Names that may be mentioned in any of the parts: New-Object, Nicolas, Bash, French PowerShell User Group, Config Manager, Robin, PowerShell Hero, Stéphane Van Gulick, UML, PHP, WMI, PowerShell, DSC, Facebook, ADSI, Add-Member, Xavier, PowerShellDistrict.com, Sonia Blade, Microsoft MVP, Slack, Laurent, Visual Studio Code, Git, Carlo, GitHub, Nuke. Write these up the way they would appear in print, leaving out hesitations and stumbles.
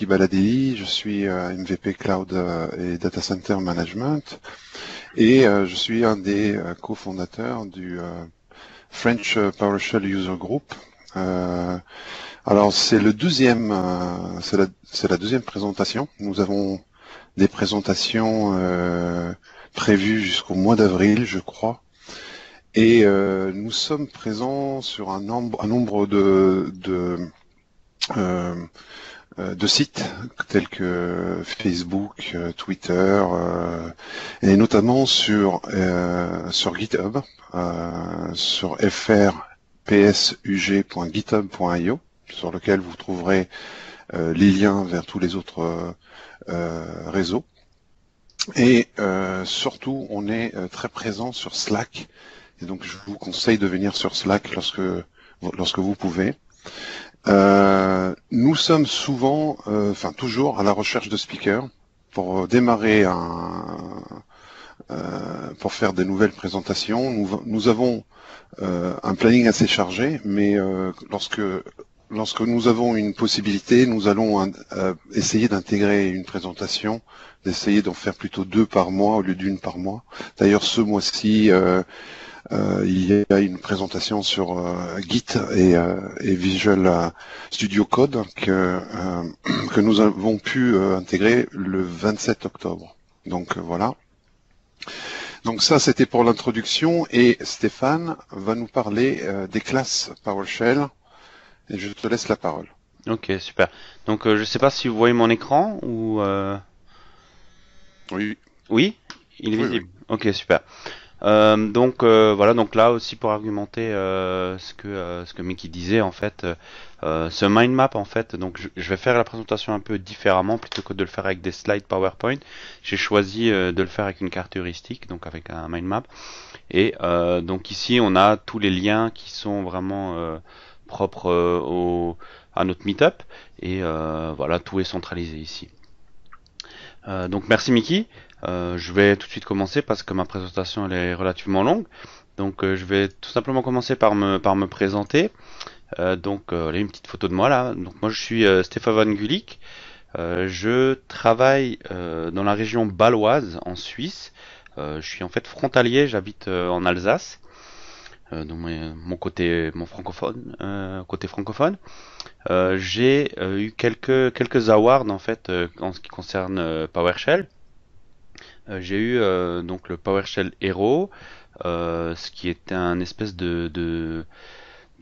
Mickey Baladei, je suis MVP Cloud et Data Center Management et je suis un des cofondateurs du French PowerShell User Group. Alors c'est le deuxième, c'est la deuxième présentation. Nous avons des présentations prévues jusqu'au mois d'avril, je crois. Et nous sommes présents sur un nombre de sites tels que Facebook, Twitter, et notamment sur sur GitHub, sur frpsug.github.io, sur lequel vous trouverez les liens vers tous les autres réseaux. Et surtout, on est très présent sur Slack. Et donc, je vous conseille de venir sur Slack lorsque vous pouvez. Nous sommes souvent, toujours à la recherche de speakers pour démarrer pour faire des nouvelles présentations. Nous avons un planning assez chargé, mais lorsque nous avons une possibilité, nous allons essayer d'intégrer une présentation, d'essayer d'en faire plutôt deux par mois au lieu d'une par mois. D'ailleurs, ce mois-ci, il y a une présentation sur Git et Visual Studio Code que nous avons pu intégrer le 27 octobre. Donc voilà. Donc ça, c'était pour l'introduction et Stéphane va nous parler des classes PowerShell et je te laisse la parole. Ok, super. Donc je ne sais pas si vous voyez mon écran ou... Oui. Oui, il est visible. Oui. Ok, super. Voilà, donc là aussi pour argumenter ce que Mickey disait en fait, ce mind map en fait, donc je vais faire la présentation un peu différemment plutôt que de le faire avec des slides PowerPoint. J'ai choisi de le faire avec une carte heuristique, donc avec un mind map. Et donc ici on a tous les liens qui sont vraiment propres à notre meetup et voilà, tout est centralisé ici. Donc merci Mickey. Je vais tout de suite commencer parce que ma présentation elle est relativement longue. Donc je vais tout simplement commencer par me présenter. Donc une petite photo de moi là. Donc moi je suis Stéphane Van Gulick. Je travaille dans la région baloise en Suisse. Je suis en fait frontalier, j'habite en Alsace. Donc côté francophone. J'ai eu quelques awards en fait en ce qui concerne PowerShell. J'ai eu donc le PowerShell Hero, ce qui est un espèce de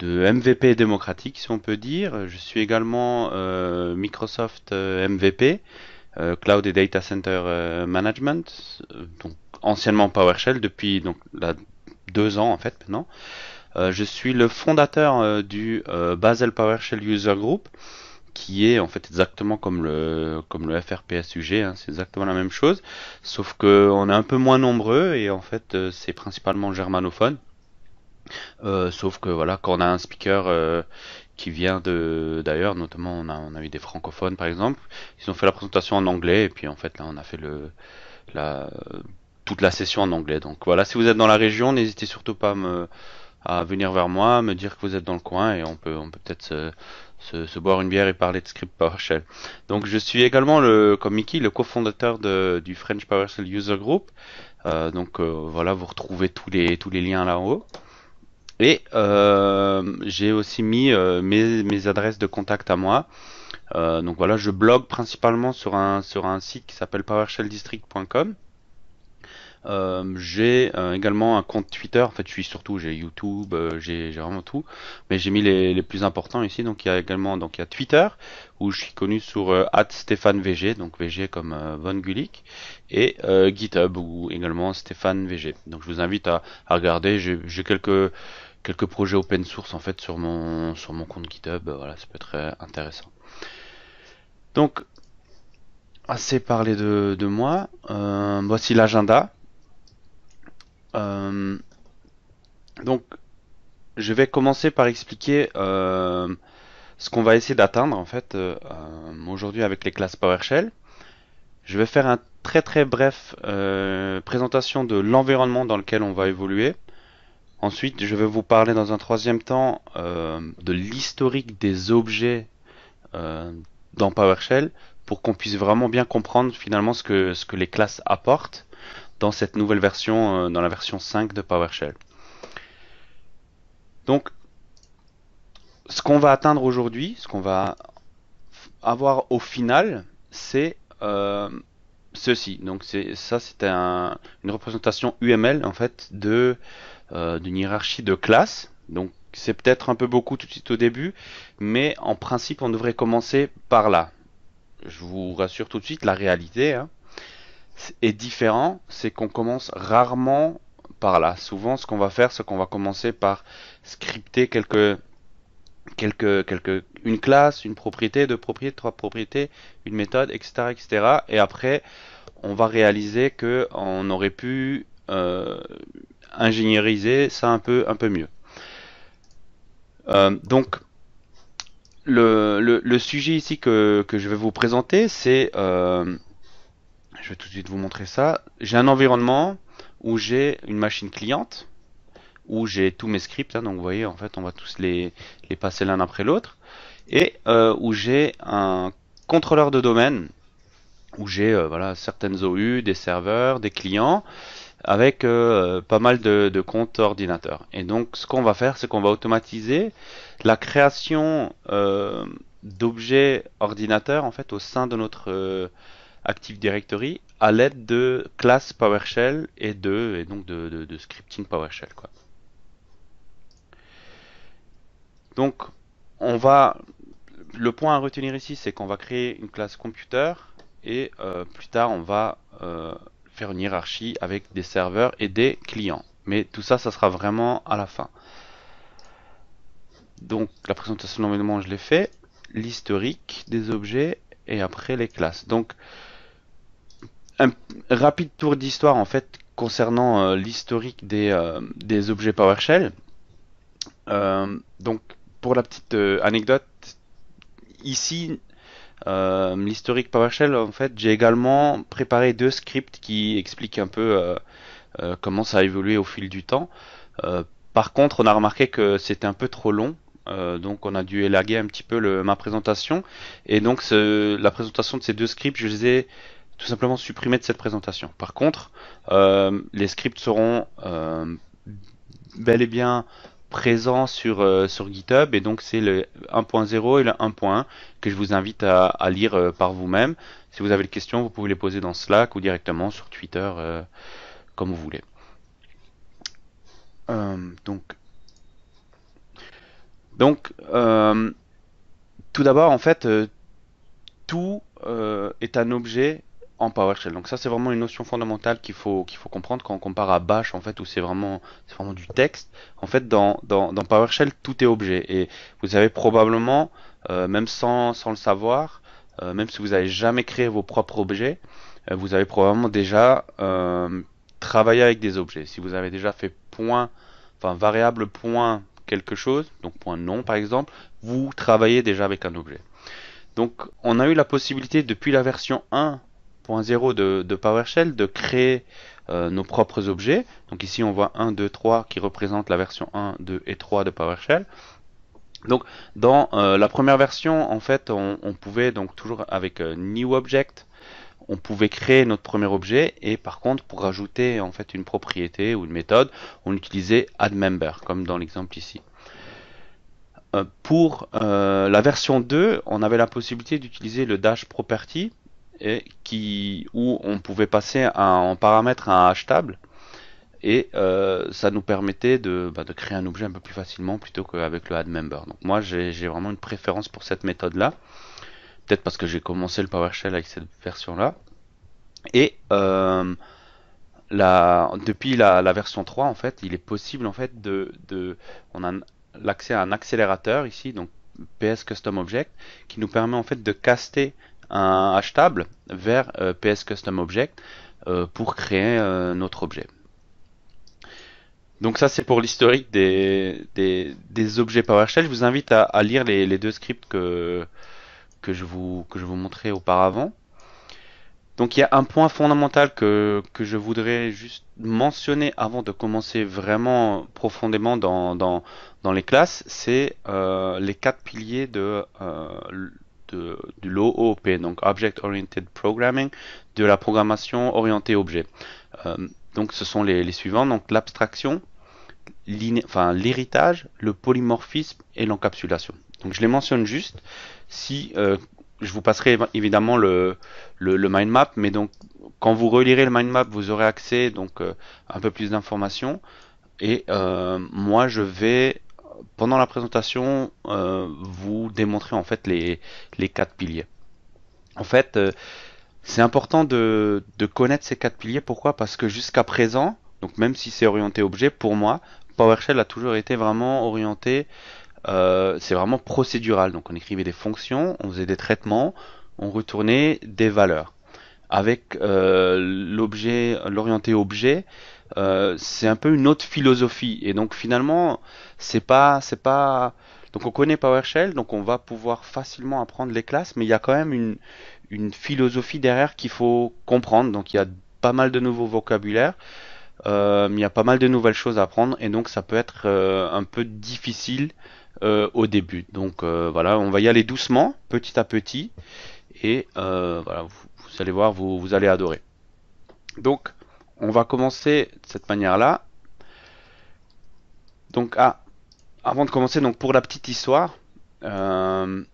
MVP démocratique, si on peut dire. Je suis également Microsoft MVP, Cloud et Data Center Management, donc anciennement PowerShell depuis donc là, 2 ans en fait maintenant. Je suis le fondateur du Basel PowerShell User Group, qui est en fait exactement comme le FRPSUG, hein, c'est exactement la même chose, sauf qu'on est un peu moins nombreux et en fait c'est principalement germanophone. Sauf que voilà, quand on a un speaker qui vient d'ailleurs, notamment on a eu des francophones par exemple, ils ont fait la présentation en anglais et puis en fait là on a fait toute la session en anglais. Donc voilà, si vous êtes dans la région, n'hésitez surtout pas à venir vers moi, me dire que vous êtes dans le coin et on peut peut-être se boire une bière et parler de script PowerShell. Donc je suis également, comme Mickey, le cofondateur du French PowerShell User Group. Voilà, vous retrouvez tous les liens là en haut. Et j'ai aussi mis mes adresses de contact à moi. Donc voilà, je blogue principalement sur un site qui s'appelle PowerShellDistrict.com. J'ai également un compte Twitter, en fait j'ai YouTube, j'ai vraiment tout, mais j'ai mis les plus importants ici. Donc il y a également Twitter où je suis connu sur @StéphaneVG, donc VG comme Van Gulick, et GitHub où également StéphaneVG. Donc je vous invite à regarder, j'ai quelques projets open source en fait sur mon compte GitHub, voilà, ça peut être très intéressant. Donc assez parlé de moi, voici l'agenda. Donc je vais commencer par expliquer ce qu'on va essayer d'atteindre en fait aujourd'hui avec les classes PowerShell. Je vais faire un très bref présentation de l'environnement dans lequel on va évoluer. Ensuite je vais vous parler dans un troisième temps de l'historique des objets dans PowerShell pour qu'on puisse vraiment bien comprendre finalement ce que les classes apportent dans cette nouvelle version, dans la version 5 de PowerShell. Donc, ce qu'on va atteindre aujourd'hui, ce qu'on va avoir au final, c'est ceci. Donc ça, c'est une représentation UML en fait d'une hiérarchie de classes. Donc c'est peut-être un peu beaucoup tout de suite au début, mais en principe on devrait commencer par là. Je vous rassure tout de suite, la réalité est différente, c'est qu'on commence rarement par là. Souvent ce qu'on va faire, c'est qu'on va commencer par scripter une classe, une propriété, deux propriétés, trois propriétés, une méthode, etc., etc. Et après on va réaliser que on aurait pu ingénieriser ça un peu mieux. Donc le sujet ici que je vais vous présenter, c'est je vais tout de suite vous montrer ça. J'ai un environnement où j'ai une machine cliente, où j'ai tous mes scripts, donc vous voyez en fait on va tous les passer l'un après l'autre, et où j'ai un contrôleur de domaine, où j'ai voilà, certaines OU, des serveurs, des clients, avec pas mal de comptes ordinateurs. Et donc ce qu'on va faire, c'est qu'on va automatiser la création d'objets ordinateurs en fait au sein de notre Active Directory à l'aide de classes PowerShell et donc de scripting PowerShell, quoi. Donc le point à retenir ici, c'est qu'on va créer une classe computer et plus tard on va faire une hiérarchie avec des serveurs et des clients, mais tout ça, ça sera vraiment à la fin. Donc la présentation de l'environnement, je l'ai fait, l'historique des objets et après les classes. Donc un rapide tour d'histoire en fait concernant l'historique des objets PowerShell. Donc pour la petite anecdote ici, l'historique PowerShell, en fait, j'ai également préparé deux scripts qui expliquent un peu comment ça a évolué au fil du temps. Par contre, on a remarqué que c'était un peu trop long, donc on a dû élaguer un petit peu ma présentation. Et donc la présentation de ces deux scripts, je les ai tout simplement supprimés de cette présentation. Par contre, les scripts seront bel et bien présent sur GitHub, et donc c'est le 1.0 et le 1.1 que je vous invite à lire par vous-même. Si vous avez des questions, vous pouvez les poser dans Slack ou directement sur Twitter, comme vous voulez. Donc tout d'abord, en fait, tout est un objet en PowerShell. Donc ça, c'est vraiment une notion fondamentale qu'il faut comprendre quand on compare à Bash en fait, où c'est vraiment du texte. En fait, dans PowerShell, tout est objet, et vous avez probablement, même sans le savoir, même si vous n'avez jamais créé vos propres objets, vous avez probablement déjà travaillé avec des objets. Si vous avez déjà fait variable point quelque chose, donc point nom par exemple, vous travaillez déjà avec un objet. Donc on a eu la possibilité depuis la version 1.0 de PowerShell de créer nos propres objets. Donc ici on voit 1, 2, 3 qui représentent la version 1, 2 et 3 de PowerShell. Donc dans la première version, en fait, on pouvait donc toujours avec New-Object, on pouvait créer notre premier objet, et par contre pour rajouter en fait une propriété ou une méthode, on utilisait Add-Member comme dans l'exemple ici. Pour la version 2, on avait la possibilité d'utiliser le dash property, où on pouvait passer en paramètre à un hashtable, et ça nous permettait de créer un objet un peu plus facilement plutôt qu'avec le add-member. Donc moi j'ai vraiment une préférence pour cette méthode là, peut-être parce que j'ai commencé le PowerShell avec cette version là. Et depuis la version 3, en fait, il est possible en fait on a l'accès à un accélérateur ici, donc PSCustomObject, qui nous permet en fait de caster un hashtable vers PSCustomObject pour créer notre objet. Donc ça, c'est pour l'historique des objets PowerShell. Je vous invite à lire les deux scripts que je vous montrais auparavant. Donc il y a un point fondamental que je voudrais juste mentionner avant de commencer vraiment profondément dans les classes, c'est les quatre piliers de l'OOP, donc Object Oriented Programming, de la programmation orientée objet. Donc ce sont les suivants, donc l'abstraction, l'héritage, le polymorphisme et l'encapsulation. Donc je les mentionne juste, si je vous passerai évidemment le mind map, mais donc quand vous relirez le mind map, vous aurez accès donc un peu plus d'informations. Et moi je vais, pendant la présentation, vous démontrer en fait les quatre piliers. En fait, c'est important de connaître ces quatre piliers. Pourquoi? Parce que jusqu'à présent, donc même si c'est orienté objet, pour moi, PowerShell a toujours été vraiment orienté, c'est vraiment procédural. Donc on écrivait des fonctions, on faisait des traitements, on retournait des valeurs. Avec l'orienté objet, c'est un peu une autre philosophie, et donc finalement c'est pas donc on connaît PowerShell, donc on va pouvoir facilement apprendre les classes, mais il y a quand même une philosophie derrière qu'il faut comprendre. Donc il y a pas mal de nouveaux vocabulaires, il y a pas mal de nouvelles choses à apprendre, et donc ça peut être un peu difficile au début. Donc voilà, on va y aller doucement, petit à petit, et voilà, vous allez voir, vous allez adorer. Donc on va commencer de cette manière-là. Donc, avant de commencer, donc pour la petite histoire, ma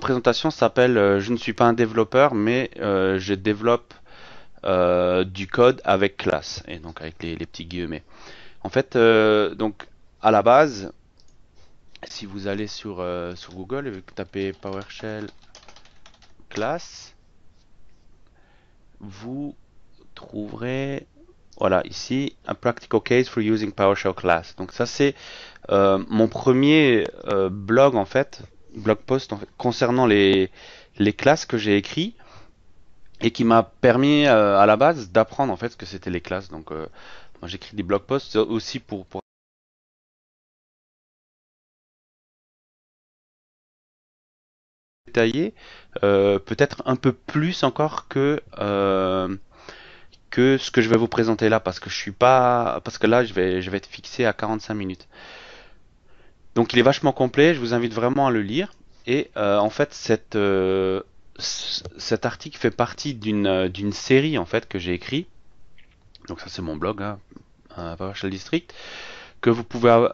présentation s'appelle "Je ne suis pas un développeur, mais je développe du code avec classe", et donc avec les petits guillemets. En fait, donc à la base, si vous allez sur Google et vous tapez PowerShell classe, vous trouverez, voilà, ici, un practical case for using PowerShell class. Donc ça, c'est mon premier blog post en fait, concernant les classes, que j'ai écrit et qui m'a permis à la base d'apprendre en fait ce que c'était les classes. Donc moi j'écris des blog posts aussi pour détailler peut-être un peu plus encore que ce que je vais vous présenter là, parce que là je vais être fixé à 45 minutes. Donc il est vachement complet, je vous invite vraiment à le lire. Et en fait cet article fait partie d'une série en fait que j'ai écrit. Donc ça, c'est mon blog, hein, PowerShell District, que vous pouvez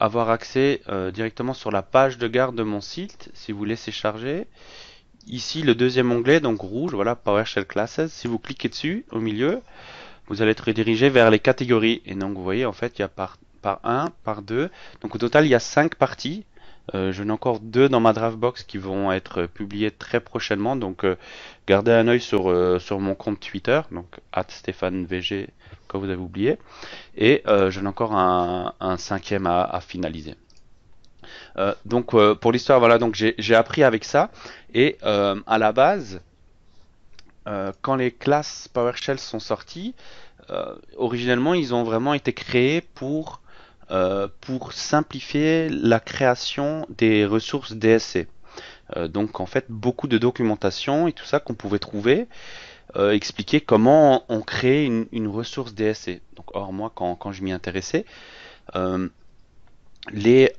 avoir accès directement sur la page de garde de mon site si vous laissez charger. Ici, le deuxième onglet, donc rouge, voilà, PowerShell Classes, si vous cliquez dessus, au milieu, vous allez être redirigé vers les catégories. Et donc, vous voyez, en fait, il y a par 1, par 2. Donc, au total, il y a 5 parties. Je n'ai encore 2 dans ma draft box qui vont être publiées très prochainement. Donc, gardez un œil sur mon compte Twitter, donc @StéphaneVG, quand vous avez oublié. Et j'en ai encore un 5e à finaliser. Donc pour l'histoire, voilà, donc j'ai appris avec ça. Et à la base, quand les classes PowerShell sont sorties, originellement ils ont vraiment été créés pour simplifier la création des ressources DSC. Donc en fait beaucoup de documentation et tout ça qu'on pouvait trouver expliquer comment on crée une ressource DSC. Donc or moi quand je m'y intéressais, j'avais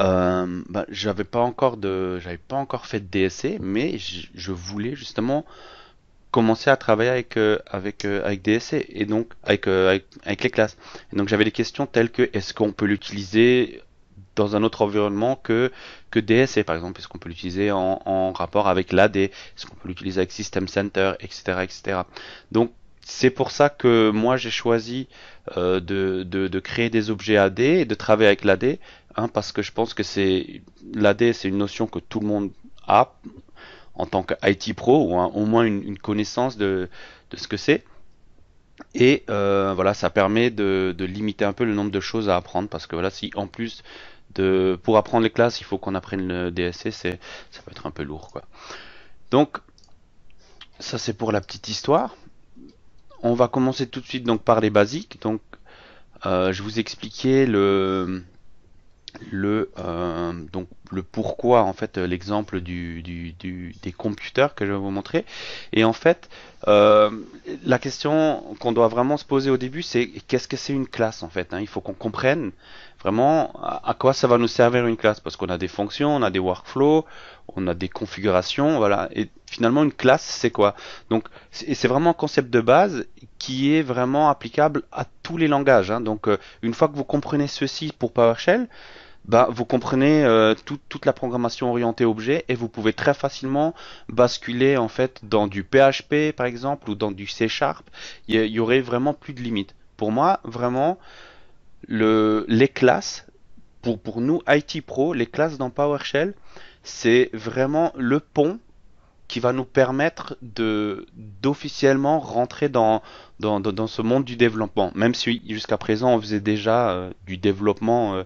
pas encore fait de DSC, mais je voulais justement commencer à travailler avec DSC, et donc avec les classes. Et donc j'avais des questions telles que est-ce qu'on peut l'utiliser dans un autre environnement que DSC, par exemple, est-ce qu'on peut l'utiliser en rapport avec l'AD, est-ce qu'on peut l'utiliser avec System Center, etc., etc. Donc c'est pour ça que moi j'ai choisi de créer des objets AD et de travailler avec l'AD, hein, parce que je pense que l'AD c'est une notion que tout le monde a en tant qu'IT pro, ou hein, au moins une connaissance de ce que c'est. Et voilà, ça permet de limiter un peu le nombre de choses à apprendre, parce que voilà, si en plus pour apprendre les classes il faut qu'on apprenne le DSC, ça peut être un peu lourd, quoi. Donc ça, c'est pour la petite histoire. On va commencer tout de suite donc par les basiques. Donc je vous expliquais donc le pourquoi, en fait, l'exemple des computers que je vais vous montrer. Et en fait, la question qu'on doit vraiment se poser au début, c'est qu'est-ce que c'est une classe, en fait, hein. Il faut qu'on comprenne vraiment à quoi ça va nous servir une classe, parce qu'on a des fonctions, on a des workflows, on a des configurations, voilà. Et finalement, une classe, c'est quoi? Donc, c'est vraiment un concept de base qui est vraiment applicable à tous les langages, hein. Donc, une fois que vous comprenez ceci pour PowerShell, bah, vous comprenez toute la programmation orientée objet, et vous pouvez très facilement basculer en fait dans du PHP par exemple, ou dans du C#. Il y aurait vraiment plus de limites. Pour moi, vraiment, les classes, pour nous IT Pro, les classes dans PowerShell, c'est vraiment le pont qui va nous permettre d'officiellement rentrer dans ce monde du développement. Même si jusqu'à présent on faisait déjà du développement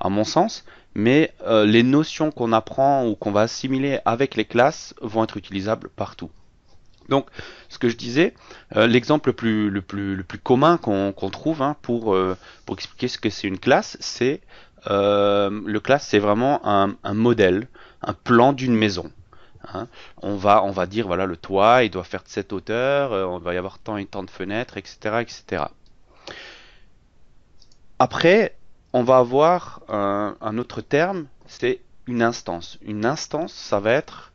à mon sens, mais les notions qu'on apprend ou qu'on va assimiler avec les classes vont être utilisables partout. Donc, ce que je disais, l'exemple le plus commun qu'on trouve, hein, pour expliquer ce que c'est une classe, c'est le classe, c'est vraiment un modèle, un plan d'une maison. Hein. On va dire, voilà, le toit, il doit faire de cette hauteur, on va y avoir tant et tant de fenêtres, etc., etc. Après, on va avoir un autre terme, c'est une instance. Une instance, ça va être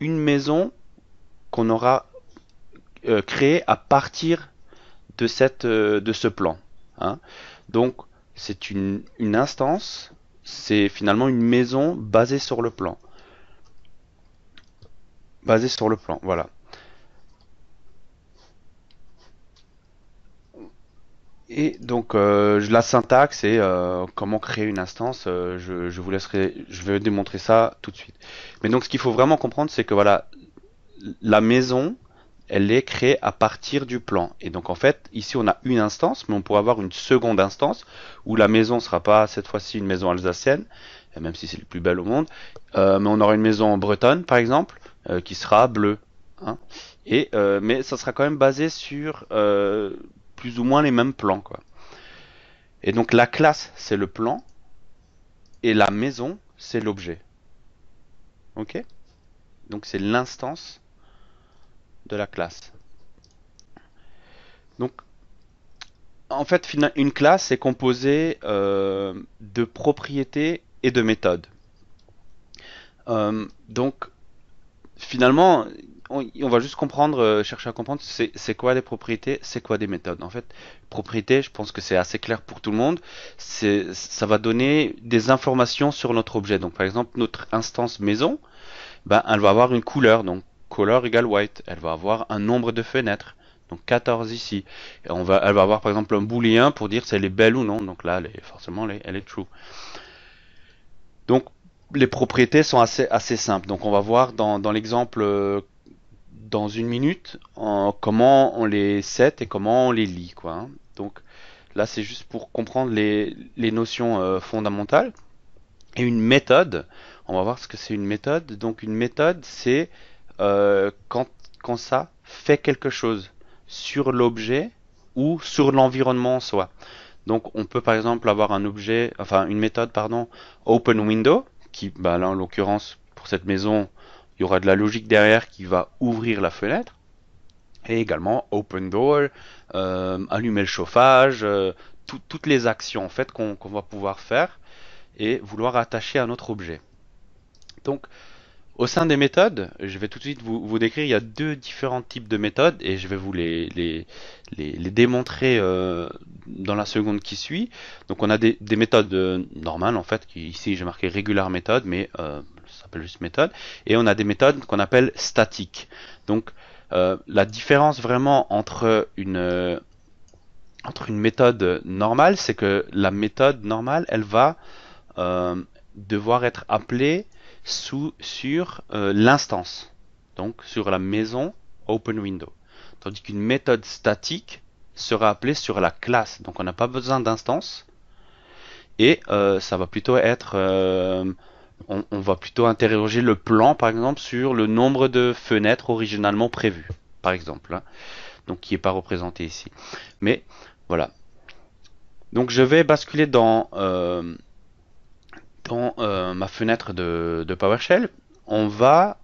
une maison qu'on aura créée à partir de ce plan. Hein. Donc, c'est une instance, c'est finalement une maison basée sur le plan. Basée sur le plan, voilà. Et donc la syntaxe et comment créer une instance, je vous laisserai, je vais démontrer ça tout de suite. Mais donc ce qu'il faut vraiment comprendre, c'est que voilà, la maison, elle est créée à partir du plan. Et donc en fait, ici on a une instance, mais on pourrait avoir une seconde instance où la maison ne sera pas cette fois-ci une maison alsacienne, même si c'est le plus bel au monde, mais on aura une maison bretonne par exemple qui sera bleue. Hein, et mais ça sera quand même basé sur plus ou moins les mêmes plans, quoi. Et donc la classe, c'est le plan, et la maison, c'est l'objet. Ok, donc c'est l'instance de la classe. Donc en fait, une classe est composée de propriétés et de méthodes. Donc finalement, on va juste comprendre, chercher à comprendre c'est quoi des propriétés, c'est quoi des méthodes. En fait, propriétés, je pense que c'est assez clair pour tout le monde. Ça va donner des informations sur notre objet. Donc par exemple, notre instance maison, ben, elle va avoir une couleur, donc color égale white. Elle va avoir un nombre de fenêtres, donc 14 ici. Et elle va avoir par exemple un booléen pour dire si elle est belle ou non. Donc là, forcément, elle est true. Donc les propriétés sont assez simples. Donc on va voir dans l'exemple dans une minute, comment on les set et comment on les lit, quoi. Donc là, c'est juste pour comprendre les notions fondamentales. Et une méthode, on va voir ce que c'est une méthode. Donc une méthode, c'est quand ça fait quelque chose sur l'objet ou sur l'environnement en soi. Donc on peut par exemple avoir une méthode, pardon, open window, qui, bah, là en l'occurrence pour cette maison, il y aura de la logique derrière qui va ouvrir la fenêtre, et également open door, allumer le chauffage, toutes les actions en fait qu'on va pouvoir faire et vouloir attacher à notre objet. Donc au sein des méthodes, je vais tout de suite vous décrire, il y a deux différents types de méthodes et je vais vous les démontrer dans la seconde qui suit. Donc on a des méthodes normales en fait, ici j'ai marqué regular méthode, mais ça s'appelle juste méthode, et on a des méthodes qu'on appelle statiques. Donc la différence vraiment entre une méthode normale, c'est que la méthode normale, elle va devoir être appelée sur l'instance, donc sur la maison open window, tandis qu'une méthode statique sera appelée sur la classe. Donc on n'a pas besoin d'instance, et ça va plutôt être on va plutôt interroger le plan par exemple sur le nombre de fenêtres originalement prévues par exemple, hein, donc qui n'est pas représenté ici, mais voilà. Donc je vais basculer dans dans ma fenêtre de PowerShell, on va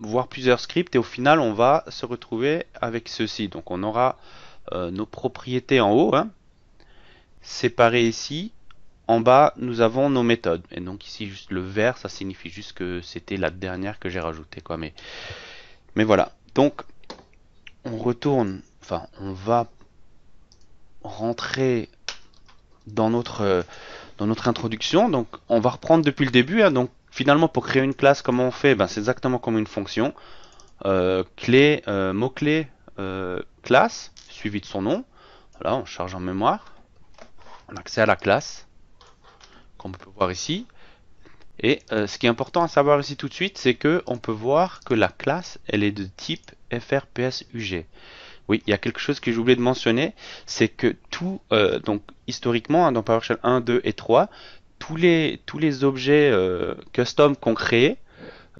voir plusieurs scripts et au final on va se retrouver avec ceci. Donc on aura nos propriétés en haut, hein, séparées ici. En bas, nous avons nos méthodes. Et donc ici, juste le vert, ça signifie juste que c'était la dernière que j'ai rajoutée, quoi. Mais voilà. Donc, on retourne, enfin, on va rentrer dans notre introduction. Donc, on va reprendre depuis le début, hein. Donc, finalement, pour créer une classe, comment on fait? Ben, c'est exactement comme une fonction. Clé, mot-clé, classe, suivi de son nom. Voilà, on charge en mémoire. On a accès à la classe. On peut voir ici, et ce qui est important à savoir ici tout de suite, c'est que on peut voir que la classe elle est de type frpsug. Oui, il y a quelque chose que j'ai oublié de mentionner, c'est que tout donc historiquement, hein, dans PowerShell 1, 2 et 3, tous les objets custom qu'on crée,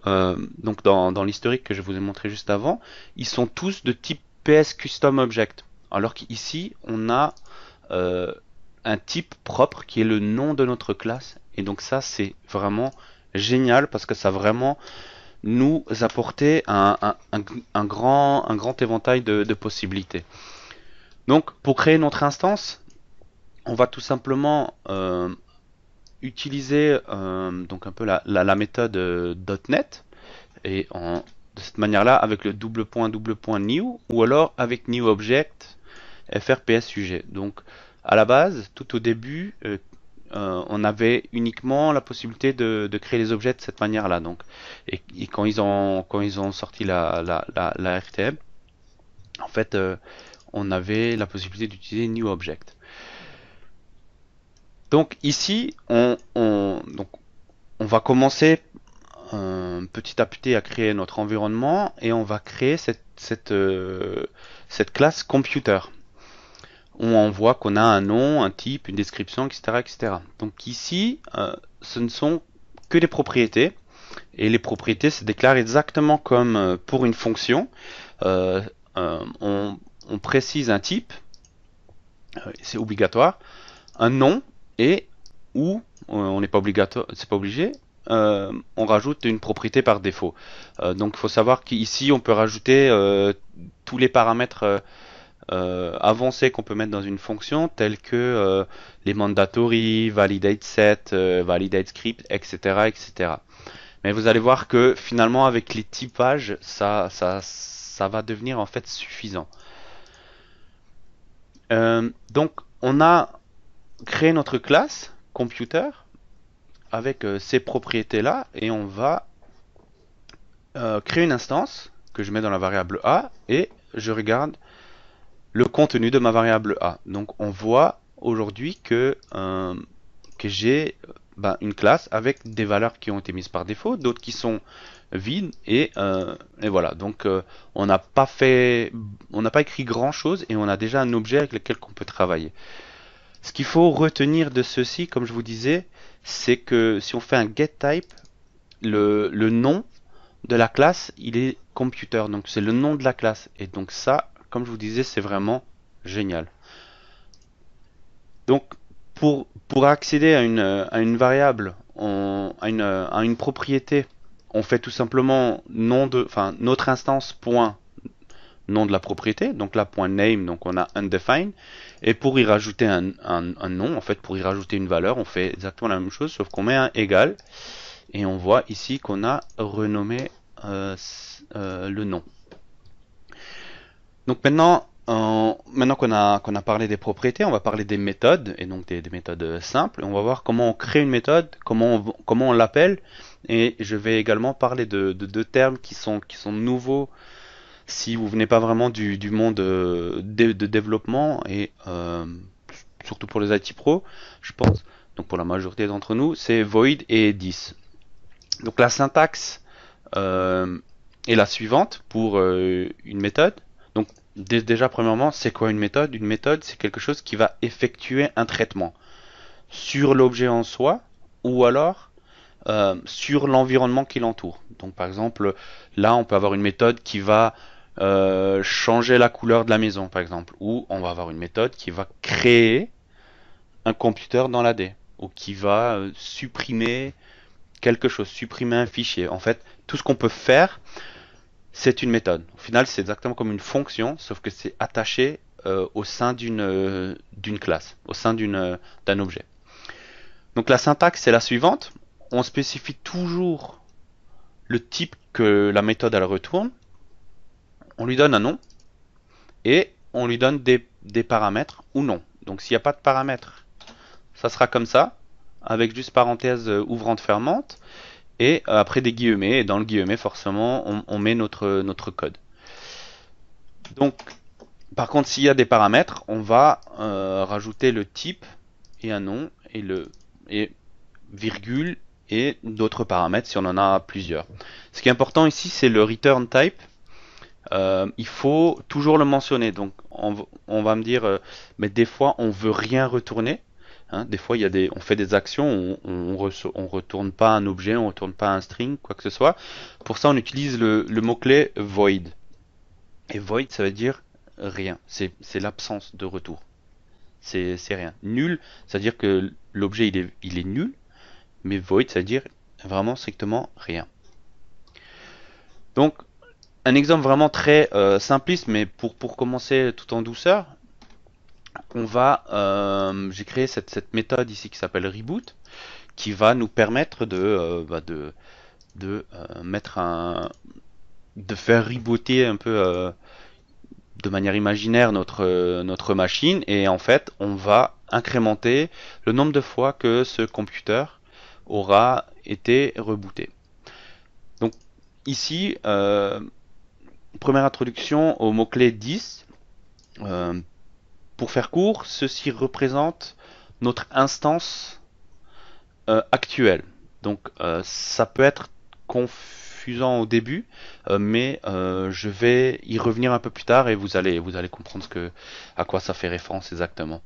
donc dans l'historique que je vous ai montré juste avant, ils sont tous de type PSCustomObject, alors qu'ici on a un type propre qui est le nom de notre classe, et donc ça c'est vraiment génial parce que ça vraiment nous apporter un grand éventail de possibilités. Donc pour créer notre instance, on va tout simplement utiliser donc un peu la méthode .NET, et de cette manière là avec le ..:\_ new, ou alors avec New-Object frpsug. Donc à la base, tout au début, on avait uniquement la possibilité de créer les objets de cette manière-là. Donc, et quand ils ont sorti la RTM, en fait, on avait la possibilité d'utiliser New Object. Donc ici, on va commencer petit à petit à créer notre environnement, et on va créer cette classe Computer. On voit qu'on a un nom, un type, une description, etc. etc. Donc ici, ce ne sont que des propriétés. Et les propriétés se déclarent exactement comme pour une fonction. On précise un type, c'est obligatoire, un nom, et ou, on n'est pas obligatoire, c'est pas obligé, on rajoute une propriété par défaut. Donc il faut savoir qu'ici, on peut rajouter tous les paramètres avancés qu'on peut mettre dans une fonction, tels que les mandatory, validate set, validate script, etc., etc. Mais vous allez voir que finalement avec les typages, ça va devenir en fait suffisant. Donc on a créé notre classe computer avec ces propriétés là, et on va créer une instance que je mets dans la variable A, et je regarde le contenu de ma variable A. Donc on voit aujourd'hui que j'ai une classe avec des valeurs qui ont été mises par défaut, d'autres qui sont vides, et voilà. Donc on n'a pas écrit grand chose, et on a déjà un objet avec lequel on peut travailler. Ce qu'il faut retenir de ceci, comme je vous disais, c'est que si on fait un getType, le nom de la classe il est computer, donc c'est le nom de la classe, et donc ça, comme je vous disais, c'est vraiment génial. Donc pour accéder à une variable, à une propriété, on fait tout simplement notre instance point nom de la propriété, donc là point name, donc on a undefined, et pour y rajouter un nom, en fait pour y rajouter une valeur, on fait exactement la même chose, sauf qu'on met un égal, et on voit ici qu'on a renommé le nom. Donc maintenant qu'on a parlé des propriétés, on va parler des méthodes, et donc des méthodes simples. On va voir comment on crée une méthode, comment on l'appelle, et je vais également parler de deux termes qui sont nouveaux si vous venez pas vraiment du monde de développement, et surtout pour les IT pros, je pense, donc pour la majorité d'entre nous, c'est void et dis. Donc la syntaxe est la suivante pour une méthode. Donc déjà premièrement, c'est quoi une méthode? Une méthode, c'est quelque chose qui va effectuer un traitement sur l'objet en soi, ou alors sur l'environnement qui l'entoure. Donc par exemple, là on peut avoir une méthode qui va changer la couleur de la maison par exemple, ou on va avoir une méthode qui va créer un computer dans l'AD. ou qui va supprimer quelque chose, supprimer un fichier. En fait, tout ce qu'on peut faire, c'est une méthode. Au final, c'est exactement comme une fonction, sauf que c'est attaché au sein d'une classe, au sein d'un objet. Donc la syntaxe est la suivante. On spécifie toujours le type que la méthode elle retourne. On lui donne un nom et on lui donne des paramètres ou non. Donc s'il n'y a pas de paramètres, ça sera comme ça, avec juste parenthèse ouvrante fermante, et après des guillemets, et dans le guillemet forcément on met notre code. Donc par contre s'il y a des paramètres, on va rajouter le type et un nom et le virgule et d'autres paramètres si on en a plusieurs. Ce qui est important ici, c'est le return type. Il faut toujours le mentionner. Donc on va me dire mais des fois on veut rien retourner, hein, des fois il y a on fait des actions, on retourne pas un objet, on retourne pas un string, quoi que ce soit. Pour ça on utilise le mot clé void, et void ça veut dire rien, c'est l'absence de retour, c'est rien. Nul, c'est à dire que l'objet il est nul, mais void c'est à dire vraiment strictement rien. Donc un exemple vraiment très simpliste, mais pour commencer tout en douceur, on va j'ai créé cette méthode ici qui s'appelle reboot, qui va nous permettre de faire rebooter un peu de manière imaginaire notre machine, et en fait on va incrémenter le nombre de fois que ce computer aura été rebooté. Donc ici première introduction au mot-clé 10. Pour faire court, ceci représente notre instance actuelle. Donc ça peut être confusant au début, mais je vais y revenir un peu plus tard et vous allez comprendre à quoi ça fait référence exactement.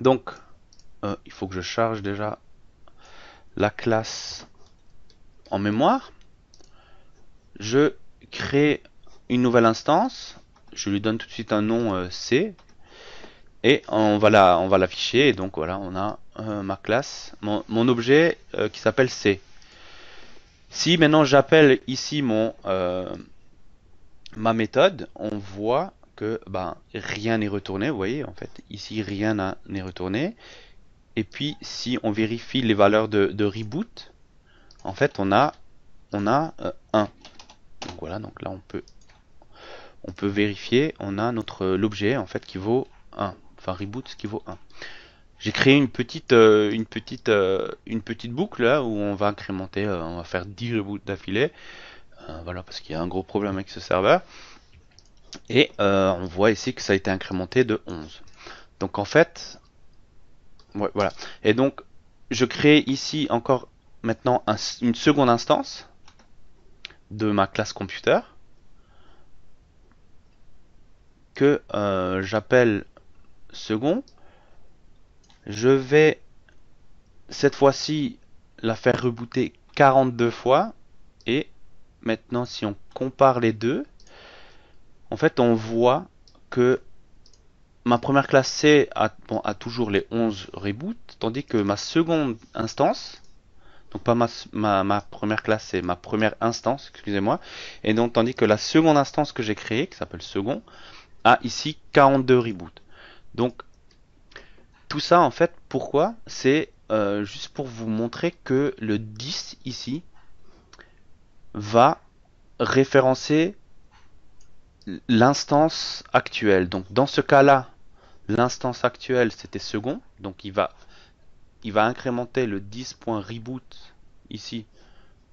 Donc il faut que je charge déjà la classe en mémoire. Je crée une nouvelle instance, je lui donne tout de suite un nom C, et on va l'afficher, et donc voilà, on a ma classe, mon objet qui s'appelle C. Si maintenant j'appelle ici ma méthode, on voit que rien n'est retourné, vous voyez, en fait ici rien n'est retourné, et puis si on vérifie les valeurs de reboot, en fait on a 1. Donc voilà, donc là on peut vérifier, on a l'objet en fait qui vaut 1, enfin reboot qui vaut 1. J'ai créé une petite boucle là, où on va incrémenter, on va faire 10 reboots d'affilée, voilà, parce qu'il y a un gros problème avec ce serveur, et on voit ici que ça a été incrémenté de 11. Donc en fait ouais, voilà, et donc je crée ici encore maintenant une seconde instance de ma classe computer, que j'appelle second. Je vais cette fois-ci la faire rebooter 42 fois, et maintenant si on compare les deux, en fait on voit que ma première classe C a toujours les 11 reboots, tandis que ma seconde instance, donc pas ma première classe, c'est ma première instance, excusez-moi, et donc tandis que la seconde instance que j'ai créée, qui s'appelle second, a ici 42 reboots. Donc tout ça en fait, pourquoi? C'est juste pour vous montrer que le 10 ici va référencer l'instance actuelle. Donc dans ce cas là, l'instance actuelle c'était second, donc il va incrémenter le 10.reboot ici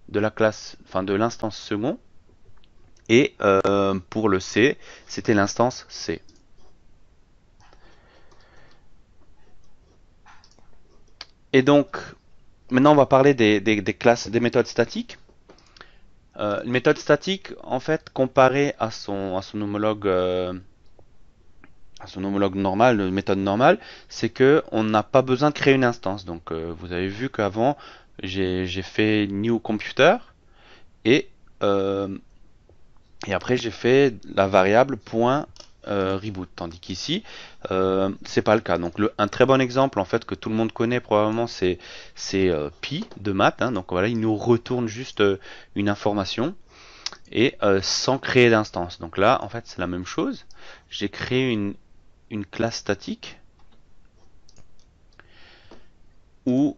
de la classe, enfin de l'instance second, et pour le C c'était l'instance C. Et donc maintenant on va parler des classes, des méthodes statiques. Une méthode statique en fait comparée à son homologue normal, une méthode normale, c'est que on n'a pas besoin de créer une instance. Donc vous avez vu qu'avant j'ai fait new computer, et après j'ai fait la variable point reboot, tandis qu'ici c'est pas le cas. Donc un très bon exemple en fait que tout le monde connaît probablement, c'est pi de maths, hein. Donc voilà, il nous retourne juste une information et sans créer d'instance. Donc là en fait c'est la même chose, j'ai créé une classe statique où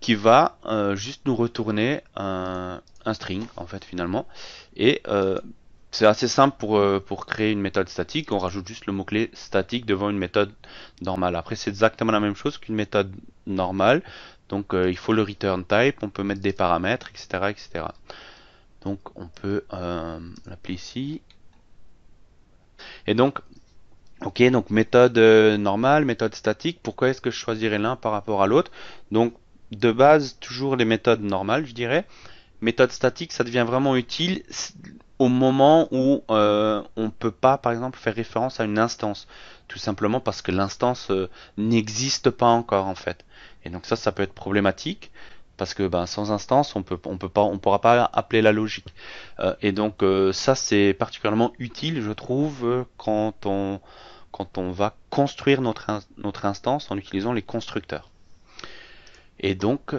qui va juste nous retourner un string en fait finalement, et c'est assez simple pour créer une méthode statique. On rajoute juste le mot-clé statique devant une méthode normale. Après c'est exactement la même chose qu'une méthode normale, donc il faut le return type, on peut mettre des paramètres, etc. etc. Donc on peut l'appeler ici, et donc ok, donc méthode normale, méthode statique. Pourquoi est-ce que je choisirais l'un par rapport à l'autre? Donc de base, toujours les méthodes normales, je dirais. Méthode statique, ça devient vraiment utile au moment où on ne peut pas, par exemple, faire référence à une instance. Tout simplement parce que l'instance n'existe pas encore, en fait. Et donc ça, ça peut être problématique. Parce que ben, sans instance, on pourra pas appeler la logique. Et donc ça, c'est particulièrement utile, je trouve, quand on va construire notre instance en utilisant les constructeurs. Et donc,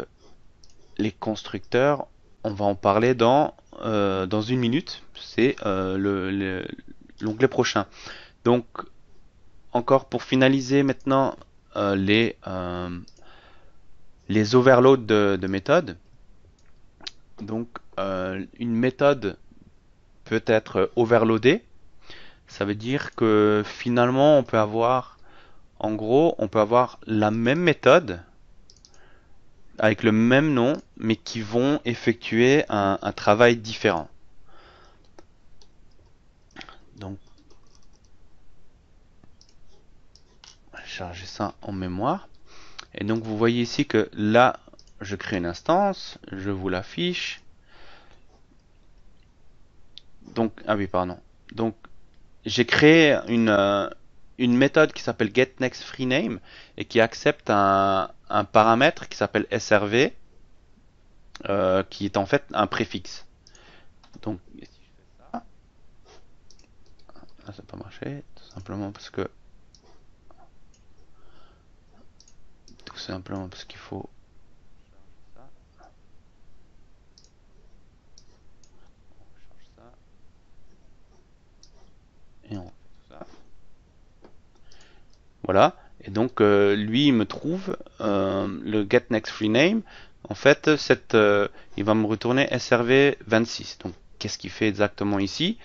les constructeurs, on va en parler dans une minute, c'est l'onglet prochain. Donc, encore pour finaliser maintenant les overloads de méthodes. Donc, une méthode peut être overloadée. Ça veut dire que finalement, on peut avoir, en gros, on peut avoir la même méthode avec le même nom, mais qui vont effectuer un travail différent. Donc, on va charger ça en mémoire. Et donc, vous voyez ici que là, je crée une instance, je vous l'affiche. Donc, ah oui, pardon. Donc, j'ai créé une méthode qui s'appelle getNextFreeName et qui accepte un paramètre qui s'appelle SRV, qui est en fait un préfixe. Donc, si je fais ça, ça n'a pas marché, tout simplement parce que qu'il faut. On change ça et on fait tout ça. Voilà. Et donc lui il me trouve le getNextFreeName. En fait il va me retourner SRV26. Donc qu'est-ce qu'il fait exactement ici?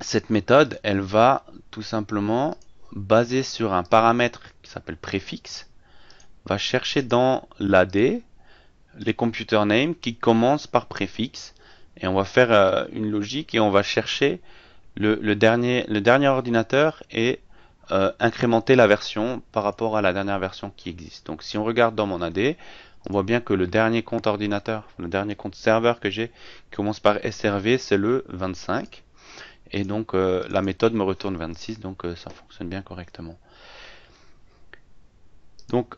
Cette méthode, elle va tout simplement, basée sur un paramètre qui s'appelle préfixe, va chercher dans l'AD les computer names qui commencent par préfixe, et on va faire une logique et on va chercher le dernier ordinateur et incrémenter la version par rapport à la dernière version qui existe. Donc si on regarde dans mon AD, on voit bien que le dernier compte ordinateur, le dernier compte serveur que j'ai qui commence par SRV, c'est le 25, et donc la méthode me retourne 26, donc ça fonctionne bien correctement. Donc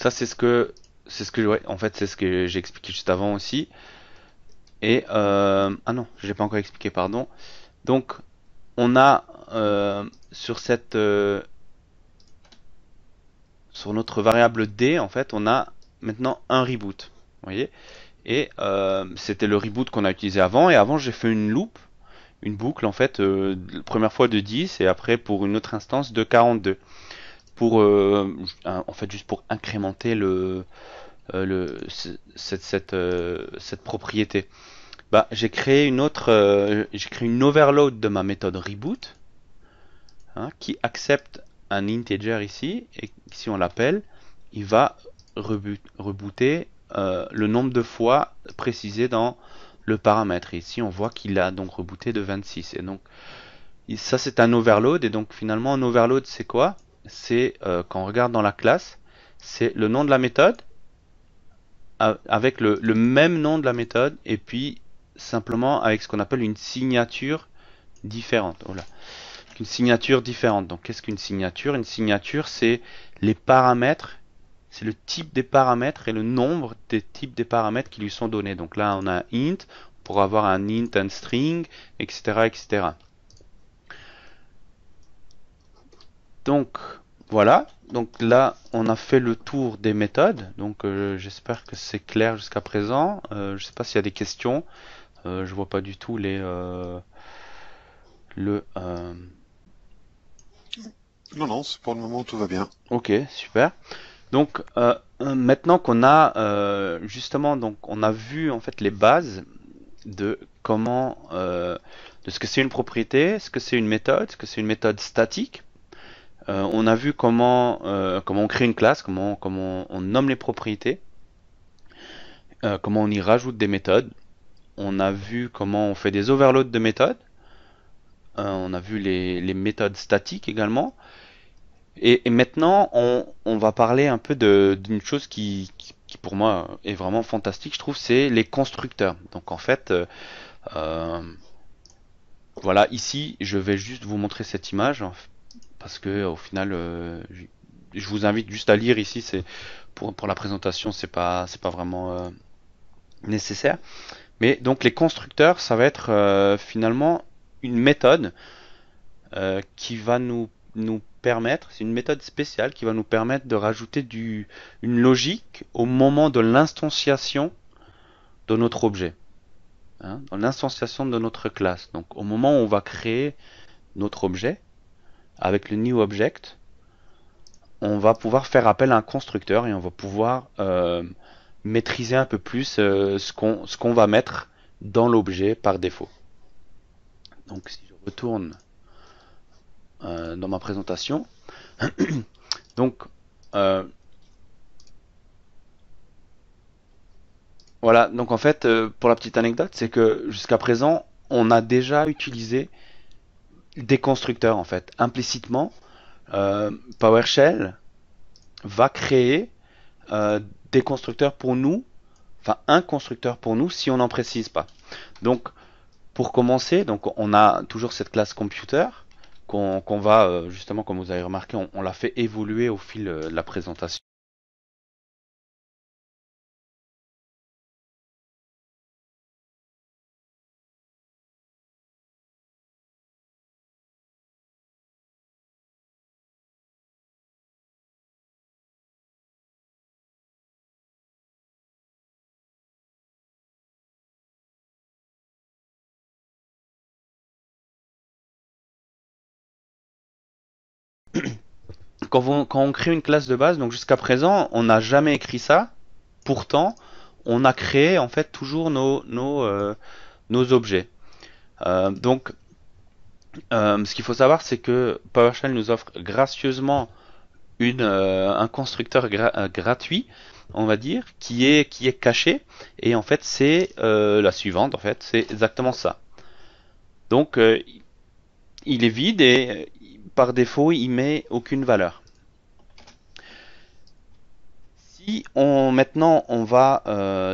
ça c'est ce que ouais, en fait c'est ce que j'ai expliqué juste avant aussi. Et ah non, j'ai pas encore expliqué, pardon. Donc on a sur cette sur notre variable D, en fait on a maintenant un reboot, vous voyez, et c'était le reboot qu'on a utilisé avant, et avant j'ai fait une loop, une boucle en fait, la première fois de 10 et après pour une autre instance de 42 pour en fait juste pour incrémenter cette propriété. Bah, j'ai créé une overload de ma méthode reboot, hein, qui accepte un integer ici, et si on l'appelle, il va rebooter le nombre de fois précisé dans le paramètre. Et ici on voit qu'il a donc rebooté de 26, et donc ça c'est un overload. Et donc finalement un overload c'est quoi? C'est quand on regarde dans la classe, c'est le nom de la méthode avec le même nom de la méthode, et puis simplement avec ce qu'on appelle une signature différente. Oh là. Une signature différente. Donc qu'est-ce qu'une signature? Une signature, c'est les paramètres c'est le type des paramètres et le nombre des types des paramètres qui lui sont donnés. Donc là, on a un int pour avoir un int, un string, etc., etc. Donc voilà. Donc là, on a fait le tour des méthodes. Donc j'espère que c'est clair jusqu'à présent. Je ne sais pas s'il y a des questions. Je vois pas du tout les Non, non, c'est pour le moment tout va bien. Ok, super. Donc maintenant qu'on a justement, donc on a vu en fait les bases de comment, de ce que c'est une propriété, ce que c'est une méthode, ce que c'est une méthode statique. On a vu comment comment on crée une classe, comment on nomme les propriétés, comment on y rajoute des méthodes. On a vu comment on fait des overloads de méthodes. On a vu les méthodes statiques également. Et maintenant, on va parler un peu d'une chose qui pour moi est vraiment fantastique, je trouve, c'est les constructeurs. Donc en fait, voilà, ici, je vais juste vous montrer cette image, hein, parce que au final, je vous invite juste à lire ici, c'est pour la présentation, c'est pas vraiment nécessaire. Mais donc les constructeurs, ça va être finalement une méthode qui va nous permettre, c'est une méthode spéciale qui va nous permettre de rajouter une logique au moment de l'instanciation de notre objet, hein, dans l'instanciation de notre classe. Donc au moment où on va créer notre objet, avec le New-Object, on va pouvoir faire appel à un constructeur et on va pouvoir... maîtriser un peu plus ce qu'on va mettre dans l'objet par défaut. Donc si je retourne dans ma présentation, donc voilà, donc en fait pour la petite anecdote, c'est que jusqu'à présent on a déjà utilisé des constructeurs en fait. Implicitement, PowerShell va créer des constructeurs pour nous, enfin un constructeur pour nous si on n'en précise pas. Donc pour commencer, donc on a toujours cette classe computer qu'on va justement, comme vous avez remarqué, on l'a fait évoluer au fil de la présentation. Quand on crée une classe de base, donc jusqu'à présent, on n'a jamais écrit ça. Pourtant, on a créé en fait toujours nos objets. Donc, ce qu'il faut savoir, c'est que PowerShell nous offre gracieusement un constructeur gratuit, on va dire, qui est caché. Et en fait, c'est la suivante. En fait, c'est exactement ça. Donc, il est vide et par défaut, il met aucune valeur. Si maintenant on va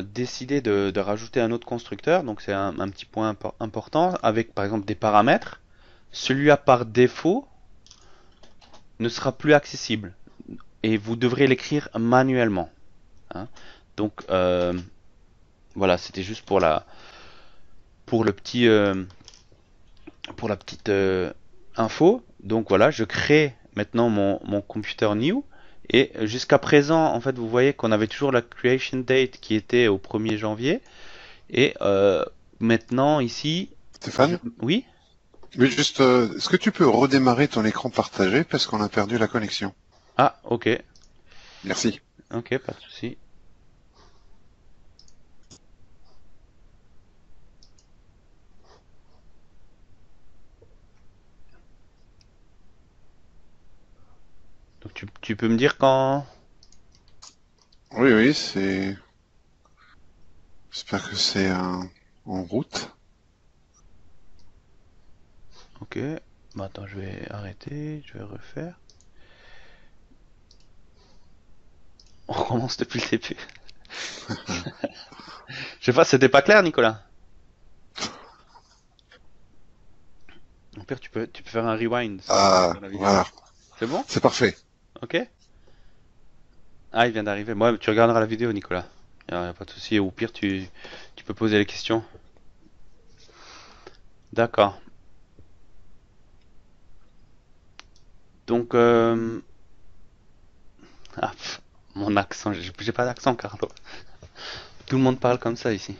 décider de rajouter un autre constructeur, donc c'est un petit point important, avec par exemple des paramètres, celui-là par défaut ne sera plus accessible et vous devrez l'écrire manuellement. Hein. Donc voilà, c'était juste pour la petite info. Donc voilà, je crée maintenant mon computer new. Et jusqu'à présent, en fait, vous voyez qu'on avait toujours la creation date qui était au 1er janvier. Et maintenant, ici... Stéphane ? Oui ? Oui, juste, est-ce que tu peux redémarrer ton écran partagé parce qu'on a perdu la connexion? Ah, ok. Merci. Ok, pas de souci. Tu peux me dire quand... Oui, oui, c'est... J'espère que c'est en route. Ok. Bah, attends, je vais arrêter, je vais refaire. On recommence depuis le début. Je sais pas, c'était pas clair, Nicolas. Au pire, tu peux faire un rewind. Ah, voilà. C'est bon? C'est parfait. Ok. Ah, il vient d'arriver. Moi, tu regarderas la vidéo, Nicolas. Il n'y a pas de souci. Ou pire, tu peux poser les questions. D'accord. Donc, ah, pff, mon accent, j'ai pas d'accent, Carlo. Tout le monde parle comme ça ici.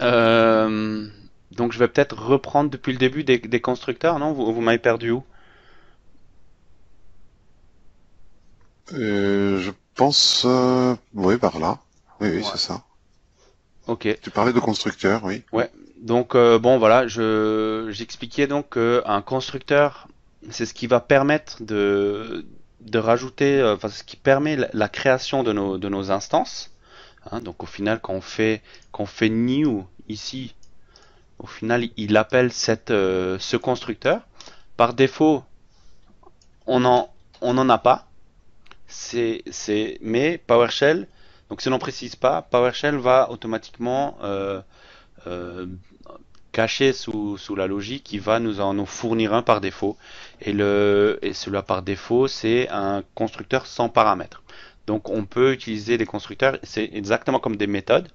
Donc je vais peut-être reprendre depuis le début des constructeurs, non? Vous m'avez perdu où? Je pense... oui, par là. Oui, oui, ouais. C'est ça. Ok. Tu parlais de constructeurs, oui. Ouais. Donc, bon, voilà, j'expliquais donc qu'un constructeur, c'est ce qui va permettre de rajouter... Enfin, ce qui permet la création de nos instances. Hein, donc, au final, quand on fait new ici... Au final, il appelle ce constructeur. Par défaut, on en a pas. Mais PowerShell, donc si on n'en précise pas, PowerShell va automatiquement cacher sous la logique qui va nous en fournir un par défaut. Et celui-là par défaut, c'est un constructeur sans paramètres. Donc on peut utiliser des constructeurs, c'est exactement comme des méthodes,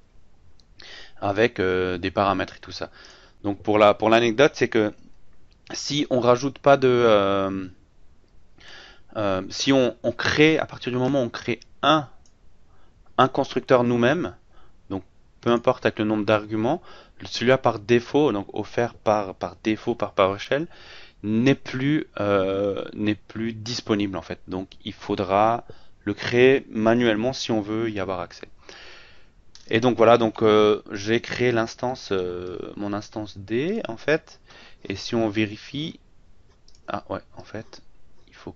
avec des paramètres et tout ça. Donc pour l'anecdote, c'est que si on rajoute pas de si on crée, à partir du moment où on crée un constructeur nous-mêmes, donc peu importe avec le nombre d'arguments, celui-là par défaut, donc offert par défaut par PowerShell, n'est plus disponible en fait. Donc il faudra le créer manuellement si on veut y avoir accès. Et donc voilà, donc j'ai créé l'instance, mon instance D en fait. Et si on vérifie, ah ouais, en fait, il faut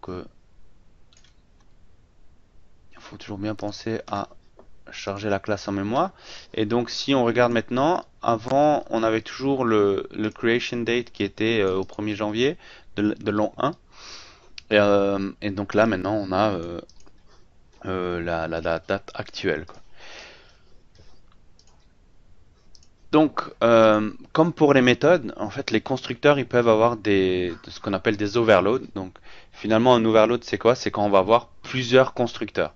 toujours bien penser à charger la classe en mémoire. Et donc si on regarde maintenant, avant on avait toujours le creation date qui était au 1er janvier de l'an 1. Et donc là maintenant on a la date actuelle, quoi. Donc, comme pour les méthodes, en fait, les constructeurs, ils peuvent avoir ce qu'on appelle des overloads. Donc, finalement, un overload, c'est quoi? C'est quand on va avoir plusieurs constructeurs.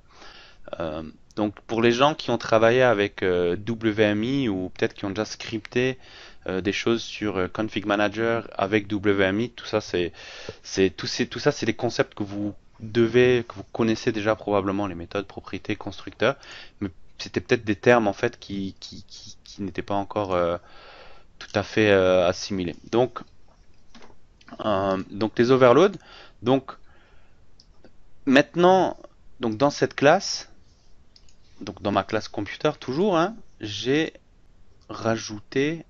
Donc, pour les gens qui ont travaillé avec WMI ou peut-être qui ont déjà scripté des choses sur Config Manager avec WMI, tout ça, c'est des concepts que vous connaissez déjà probablement, les méthodes, propriétés, constructeurs. Mais c'était peut-être des termes en fait qui n'étaient pas encore tout à fait assimilés. Donc les overloads. Donc maintenant, donc dans cette classe, donc dans ma classe computer toujours, hein, j'ai rajouté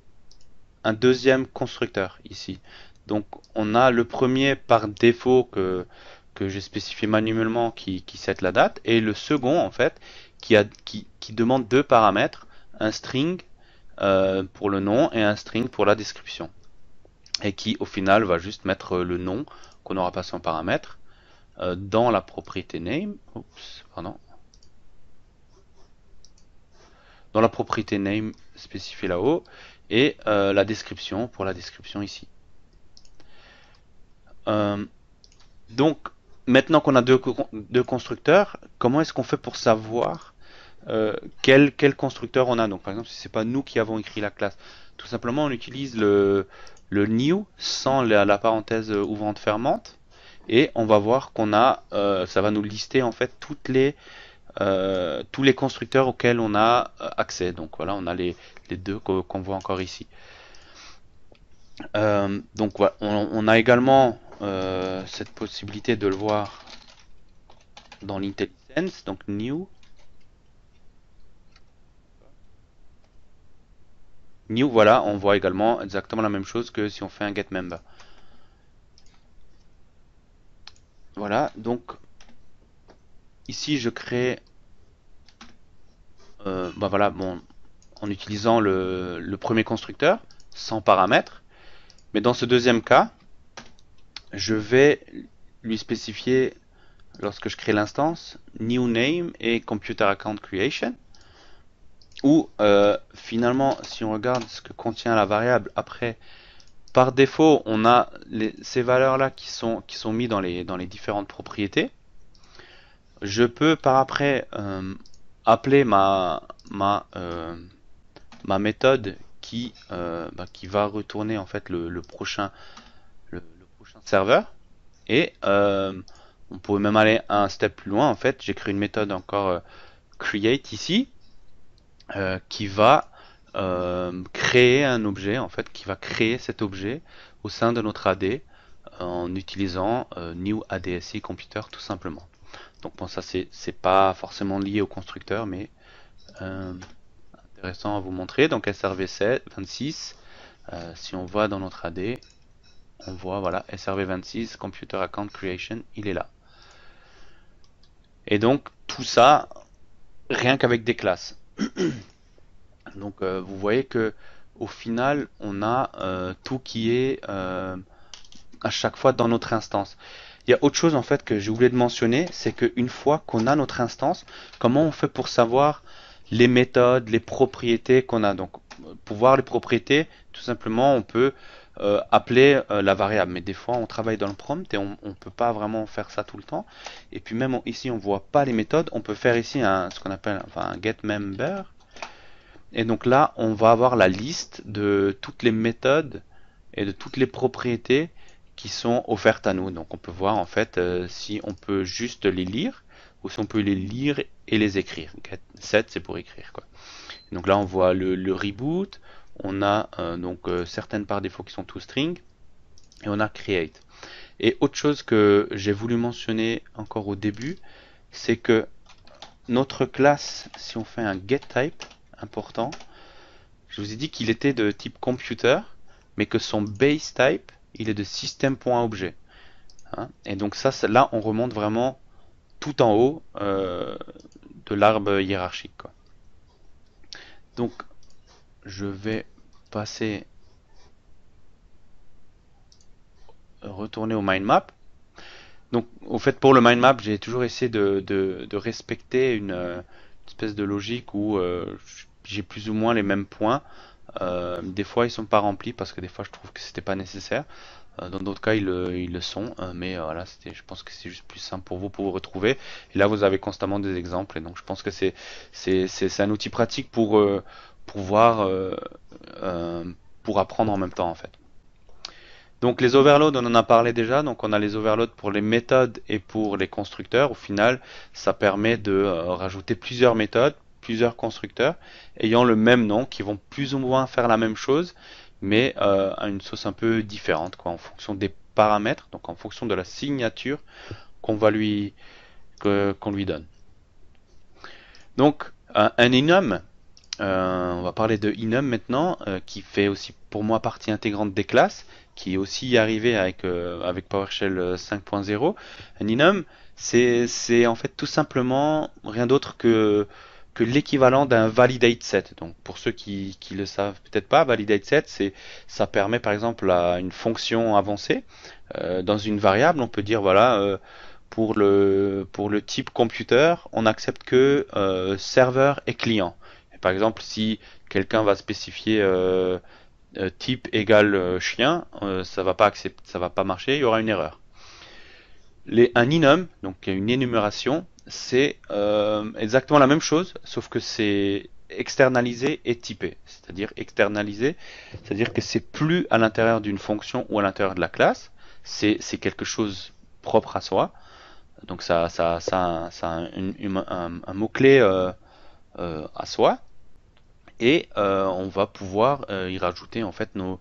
un deuxième constructeur ici. Donc on a le premier par défaut que j'ai spécifié manuellement qui set la date, et le second en fait qui demande deux paramètres, un string pour le nom et un string pour la description, et qui au final va juste mettre le nom qu'on aura passé en paramètre dans la propriété name, oups, pardon, dans la propriété name spécifiée là-haut, et la description pour la description ici. Donc maintenant qu'on a deux constructeurs, comment est-ce qu'on fait pour savoir quel constructeur on a? Donc par exemple, si c'est pas nous qui avons écrit la classe, tout simplement on utilise le new sans la parenthèse ouvrante fermante, et on va voir qu'on a ça va nous lister en fait tous les constructeurs auxquels on a accès. Donc voilà, on a les deux qu'on voit encore ici. Donc voilà, on a également cette possibilité de le voir dans l'intelligence, donc new, voilà, on voit également exactement la même chose que si on fait un get member. Voilà, donc ici je crée bah voilà, bon, en utilisant le premier constructeur sans paramètres, mais dans ce deuxième cas je vais lui spécifier, lorsque je crée l'instance, new name et computer account creation, où finalement, si on regarde ce que contient la variable après, par défaut on a ces valeurs là qui sont mises dans les différentes propriétés, je peux par après appeler ma méthode qui va retourner en fait le prochain serveur. Et on pourrait même aller un step plus loin. En fait, j'ai créé une méthode encore create ici qui va créer un objet, en fait, qui va créer cet objet au sein de notre AD en utilisant new ADSI computer tout simplement. Donc bon, ça c'est pas forcément lié au constructeur, mais intéressant à vous montrer. Donc SRV26, si on va dans notre AD, on voit, voilà, SRV26 computer account creation, il est là. Et donc tout ça rien qu'avec des classes. Donc vous voyez que au final on a tout qui est à chaque fois dans notre instance. Il y a autre chose en fait que j'ai oublié de mentionner, c'est qu'une fois qu'on a notre instance, comment on fait pour savoir les méthodes, les propriétés qu'on a? Donc pour voir les propriétés, tout simplement on peut appeler la variable, mais des fois on travaille dans le prompt et on ne peut pas vraiment faire ça tout le temps. Et puis même ici on voit pas les méthodes, on peut faire ici ce qu'on appelle un get-member. Et donc là on va avoir la liste de toutes les méthodes et de toutes les propriétés qui sont offertes à nous. Donc on peut voir en fait si on peut juste les lire ou si on peut les lire et les écrire. Get set, c'est pour écrire quoi. Donc là on voit le reboot, on a certaines par défaut qui sont to string et on a create. Et autre chose que j'ai voulu mentionner encore au début, c'est que notre classe, si on fait un get type important, je vous ai dit qu'il était de type computer, mais que son base type il est de system.objet, hein? Et donc ça, là on remonte vraiment tout en haut de l'arbre hiérarchique quoi. Donc je vais passer, retourner au mind map. Donc au fait, pour le mind map j'ai toujours essayé de respecter une espèce de logique où j'ai plus ou moins les mêmes points. Des fois ils sont pas remplis parce que des fois je trouve que c'était pas nécessaire, dans d'autres cas ils le sont, mais voilà, je pense que c'est juste plus simple pour vous retrouver, et là vous avez constamment des exemples, et donc je pense que c'est un outil pratique pour apprendre en même temps en fait. Donc les overloads, on en a parlé déjà, donc on a les overloads pour les méthodes et pour les constructeurs. Au final ça permet de rajouter plusieurs méthodes, plusieurs constructeurs ayant le même nom qui vont plus ou moins faire la même chose, mais à une sauce un peu différente quoi, en fonction des paramètres, donc en fonction de la signature qu'on lui donne. Donc un enum, on va parler de enum maintenant, qui fait aussi pour moi partie intégrante des classes, qui est aussi arrivé avec PowerShell 5.0. un enum, c'est en fait tout simplement rien d'autre que l'équivalent d'un validate set. Donc pour ceux qui le savent peut-être pas, validate set, ça permet par exemple à une fonction avancée dans une variable, on peut dire voilà, pour le type computer on accepte que serveur et client. Et par exemple si quelqu'un va spécifier type égale chien, ça va pas marcher, il y aura une erreur. Un enum, donc une énumération, c'est exactement la même chose, sauf que c'est externalisé et typé. C'est-à-dire externalisé, c'est-à-dire que c'est plus à l'intérieur d'une fonction ou à l'intérieur de la classe, c'est quelque chose propre à soi. Donc ça a un mot-clé à soi, et on va pouvoir y rajouter en fait nos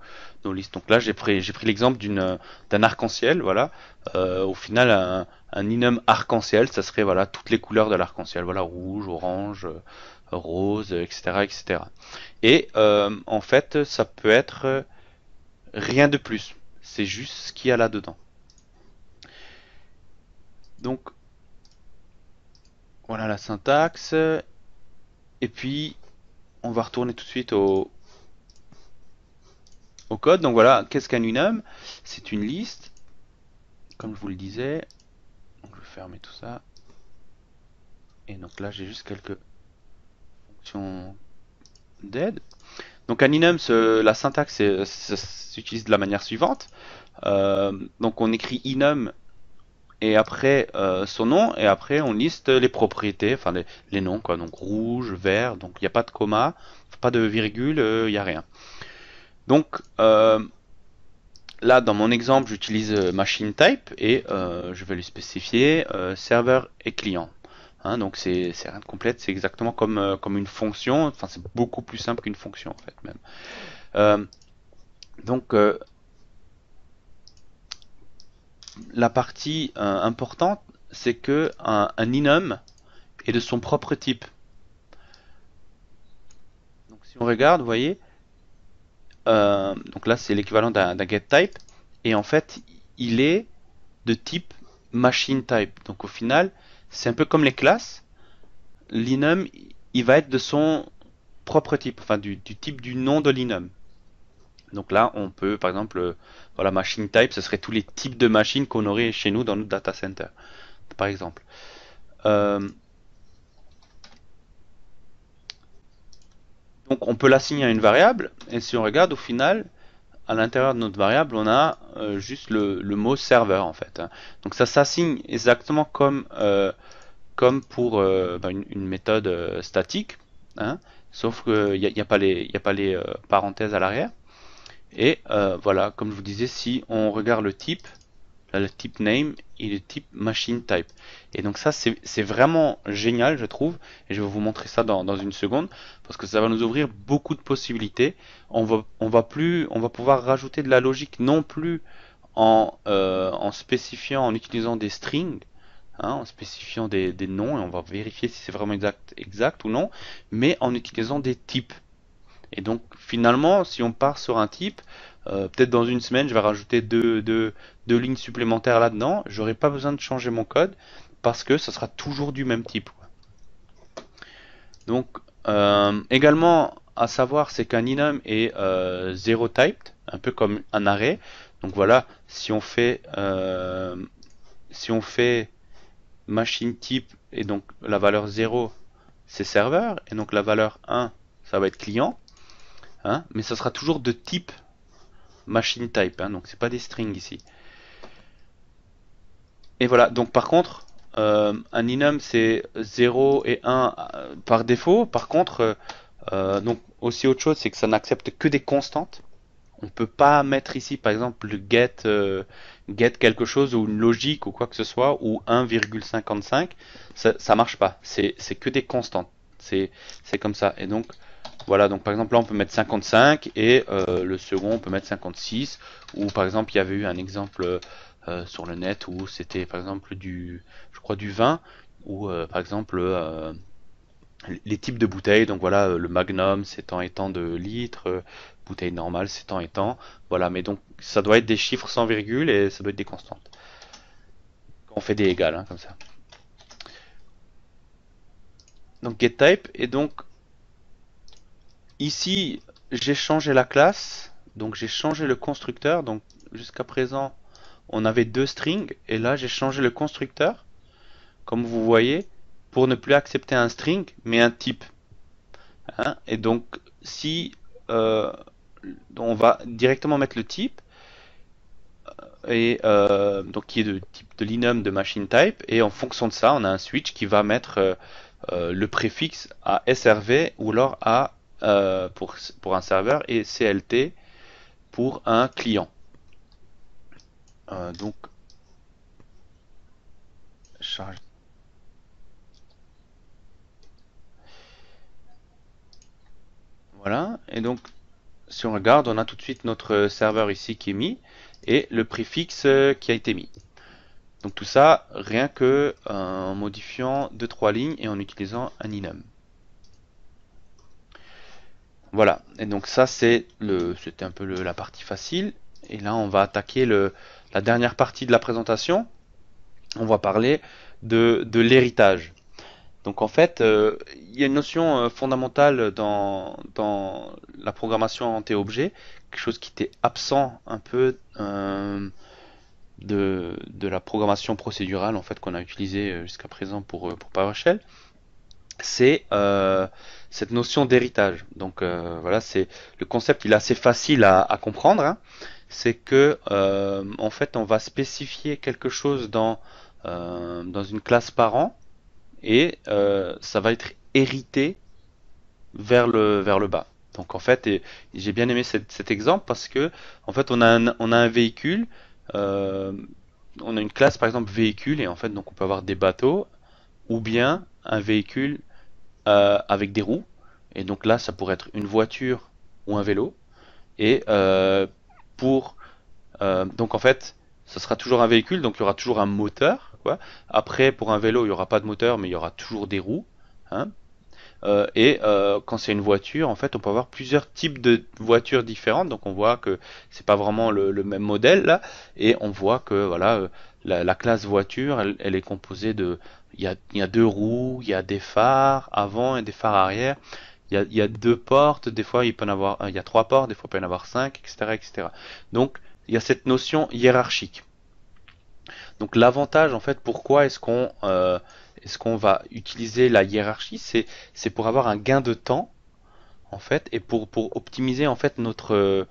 listes. Donc là j'ai pris l'exemple d'un arc-en-ciel, voilà. Au final un enum arc-en-ciel, ça serait voilà toutes les couleurs de l'arc-en-ciel, voilà, rouge, orange, rose, etc., etc. Et en fait ça peut être rien de plus, c'est juste ce qu'il y a là dedans. Donc voilà la syntaxe, et puis on va retourner tout de suite au code. Donc voilà, qu'est-ce qu'un enum? C'est une liste, comme je vous le disais. Donc je vais fermer tout ça. Et donc là, j'ai juste quelques fonctions d'aide. Donc un enum, la syntaxe s'utilise de la manière suivante. Donc on écrit enum et après son nom, et après on liste les propriétés, enfin les noms quoi, donc rouge, vert, donc il n'y a pas de comma, pas de virgule, il n'y a rien. Donc là dans mon exemple j'utilise machine type et je vais lui spécifier serveur et client. Hein, donc c'est rien de complète, c'est exactement comme, comme une fonction, enfin c'est beaucoup plus simple qu'une fonction en fait même. Donc la partie importante, c'est que un enum est de son propre type. Donc si on regarde, vous voyez, donc là c'est l'équivalent d'un getType, et en fait il est de type machineType. Donc au final, c'est un peu comme les classes, l'enum il va être de son propre type, enfin du type du nom de l'enum. Donc là on peut par exemple, voilà, machine type, ce serait tous les types de machines qu'on aurait chez nous dans notre data center par exemple. Donc on peut l'assigner à une variable, et si on regarde au final à l'intérieur de notre variable on a juste le mot serveur en fait, hein. Donc ça s'assigne exactement comme, comme pour une méthode statique, hein, sauf qu'il n'y a pas les parenthèses à l'arrière. Et voilà, comme je vous disais, si on regarde le type, là, le type name, il est de type machine type. Et donc ça, c'est vraiment génial, je trouve. Et je vais vous montrer ça dans une seconde, parce que ça va nous ouvrir beaucoup de possibilités. On va pouvoir rajouter de la logique non plus en spécifiant, en utilisant des strings, hein, en spécifiant des noms, et on va vérifier si c'est vraiment exact ou non, mais en utilisant des types. Et donc finalement, si on part sur un type, peut-être dans une semaine, je vais rajouter deux lignes supplémentaires là-dedans. J'aurai pas besoin de changer mon code parce que ça sera toujours du même type. Donc également à savoir, c'est qu'un enum est zero typed, un peu comme un array. Donc voilà, si on fait machine type, et donc la valeur 0 c'est serveur, et donc la valeur 1 ça va être client. Hein, mais ça sera toujours de type machine type, hein, donc c'est pas des strings ici. Et voilà, donc par contre un enum c'est 0 et 1 par défaut. Par contre donc aussi autre chose, c'est que ça n'accepte que des constantes. On peut pas mettre ici par exemple le get quelque chose ou une logique ou quoi que ce soit, ou 1,55, ça marche pas, c'est que des constantes, c'est comme ça. Et donc voilà, donc par exemple là on peut mettre 55 et le second on peut mettre 56, ou par exemple il y avait eu un exemple sur le net où c'était par exemple je crois du vin, ou par exemple les types de bouteilles, donc voilà le magnum c'est tant et tant de litres, bouteille normale c'est tant et tant, voilà, mais donc ça doit être des chiffres sans virgule et ça doit être des constantes. On fait des égales, hein, comme ça. Donc getType, et donc ici, j'ai changé la classe, donc j'ai changé le constructeur. Donc jusqu'à présent, on avait deux strings, et là j'ai changé le constructeur, comme vous voyez, pour ne plus accepter un string, mais un type. Hein? Et donc, si on va directement mettre le type, et donc qui est de type de l'enum de machine type, et en fonction de ça, on a un switch qui va mettre le préfixe à SRV ou alors à pour un serveur, et CLT pour un client. Donc charge. Voilà, et donc si on regarde, on a tout de suite notre serveur ici qui est mis et le préfixe qui a été mis. Donc tout ça rien que en modifiant 2-3 lignes et en utilisant un enum. Voilà, et donc ça c'était un peu la partie facile, et là on va attaquer la dernière partie de la présentation. On va parler de l'héritage. Donc en fait, il y a une notion fondamentale dans la programmation orientée-objet, quelque chose qui était absent un peu de la programmation procédurale en fait qu'on a utilisée jusqu'à présent pour PowerShell. C'est cette notion d'héritage. Donc voilà, c'est le concept, il est assez facile à comprendre, hein. C'est que en fait on va spécifier quelque chose dans dans une classe parent, et ça va être hérité vers le bas. Donc en fait, j'ai bien aimé cet exemple parce que en fait on a un véhicule, on a une classe par exemple véhicule, et en fait donc on peut avoir des bateaux ou bien un véhicule avec des roues, et donc là ça pourrait être une voiture ou un vélo, et donc en fait ça sera toujours un véhicule, donc il y aura toujours un moteur quoi. Après pour un vélo il n'y aura pas de moteur mais il y aura toujours des roues, hein. Quand c'est une voiture, en fait on peut avoir plusieurs types de voitures différentes, donc on voit que c'est pas vraiment le même modèle là, et on voit que voilà, la classe voiture elle est composée de, il y a deux roues, il y a des phares avant et des phares arrière, il y a deux portes, des fois il peut en avoir, il y a trois portes, des fois il peut en avoir cinq, etc., etc. Donc il y a cette notion hiérarchique. Donc l'avantage en fait, pourquoi est-ce qu'on va utiliser la hiérarchie, c'est pour avoir un gain de temps en fait, et pour optimiser en fait notre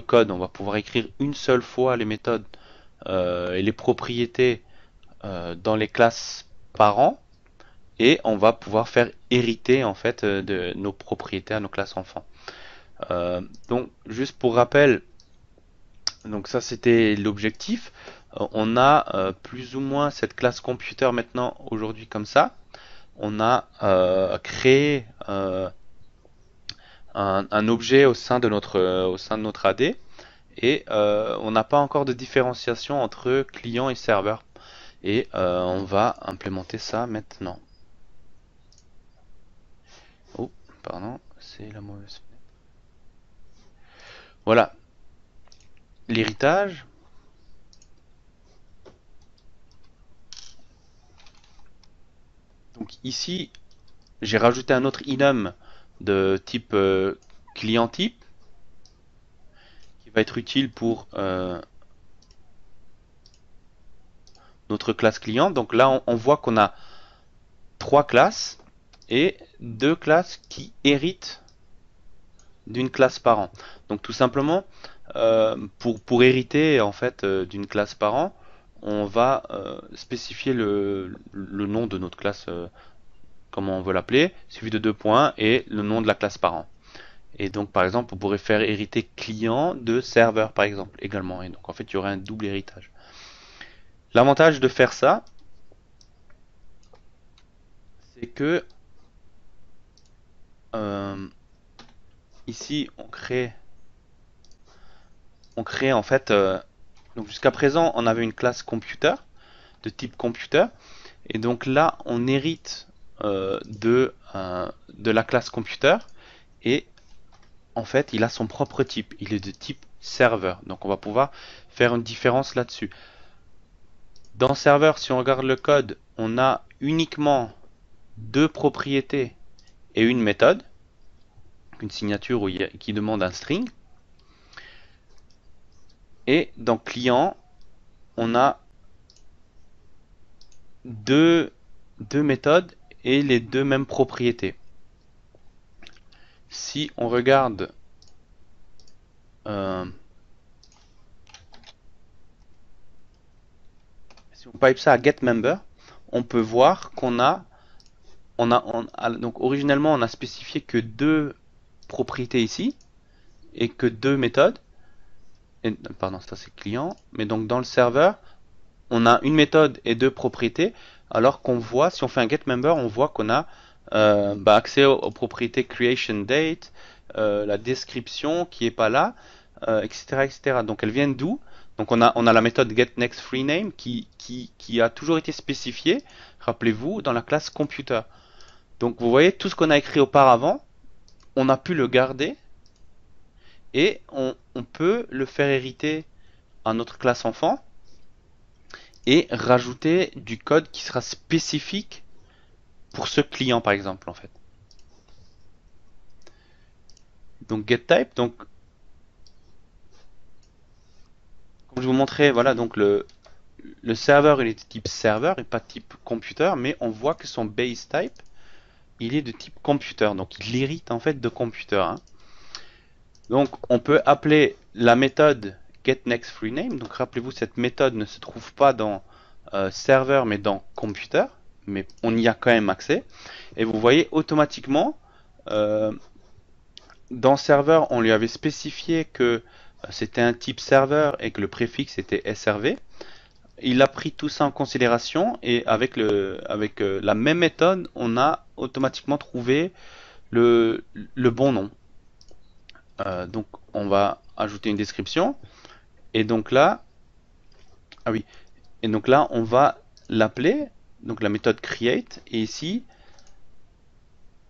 code. On va pouvoir écrire une seule fois les méthodes et les propriétés dans les classes parents, et on va pouvoir faire hériter en fait de nos propriétés à nos classes enfants. Donc juste pour rappel, donc ça c'était l'objectif. On a plus ou moins cette classe computer maintenant aujourd'hui comme ça. On a créé un objet au sein de notre AD, et on n'a pas encore de différenciation entre client et serveur, et on va implémenter ça maintenant. Oh pardon, c'est la mauvaise. Voilà l'héritage. Donc ici, j'ai rajouté un autre enum de type client type qui va être utile pour notre classe client. Donc là, on voit qu'on a trois classes et deux classes qui héritent d'une classe parent. Donc tout simplement, pour hériter en fait d'une classe parent, on va spécifier le nom de notre classe, comment on veut l'appeler, suivi de deux points, et le nom de la classe parent. Et donc par exemple, on pourrait faire hériter client de serveur par exemple également. Et donc en fait, il y aurait un double héritage. L'avantage de faire ça, c'est que ici, on crée en fait... donc jusqu'à présent, on avait une classe computer, de type computer, et donc là, on hérite de la classe computer, et en fait, il a son propre type, il est de type serveur, donc on va pouvoir faire une différence là-dessus. Dans serveur, si on regarde le code, on a uniquement deux propriétés et une méthode, une signature qui demande un string. Et dans client, on a deux méthodes et les deux mêmes propriétés. Si on regarde si on pipe ça à Get-Member, on peut voir qu'on a, donc originellement on a spécifié que deux propriétés ici et que deux méthodes. Pardon, ça c'est client, mais donc dans le serveur, on a une méthode et deux propriétés, alors qu'on voit, si on fait un get-member, on voit qu'on a accès aux propriétés creation date, la description qui n'est pas là, etc., etc. Donc elles viennent d'où? Donc on a la méthode getNextFreeName qui a toujours été spécifiée, rappelez-vous, dans la classe computer. Donc vous voyez, tout ce qu'on a écrit auparavant, on a pu le garder, et on peut le faire hériter à notre classe enfant et rajouter du code qui sera spécifique pour ce client par exemple en fait. Donc getType, donc comme je vous montrais, voilà, donc le serveur il est de type serveur et pas de type computer, mais on voit que son base type il est de type computer, donc il hérite en fait de computer, hein. Donc on peut appeler la méthode getNextFreeName. Donc rappelez-vous, cette méthode ne se trouve pas dans serveur mais dans computer, mais on y a quand même accès. Et vous voyez automatiquement, dans serveur, on lui avait spécifié que c'était un type serveur et que le préfixe était SRV. Il a pris tout ça en considération et avec, la même méthode, on a automatiquement trouvé le bon nom. Donc on va ajouter une description et donc là, on va l'appeler, donc la méthode create, et ici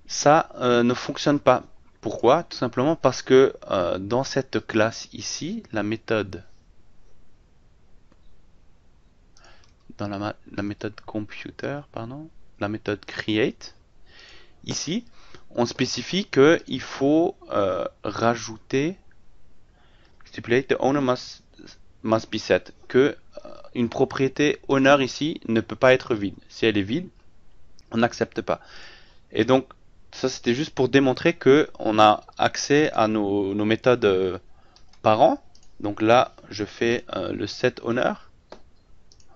ça ne fonctionne pas. Pourquoi? Tout simplement parce que dans cette classe ici, la méthode computer, pardon, la méthode create, ici on spécifie que il faut rajouter stipulate the owner must be set, que une propriété owner ici ne peut pas être vide. Si elle est vide, on n'accepte pas. Et donc ça, c'était juste pour démontrer que on a accès à nos méthodes parents. Donc là je fais le set owner,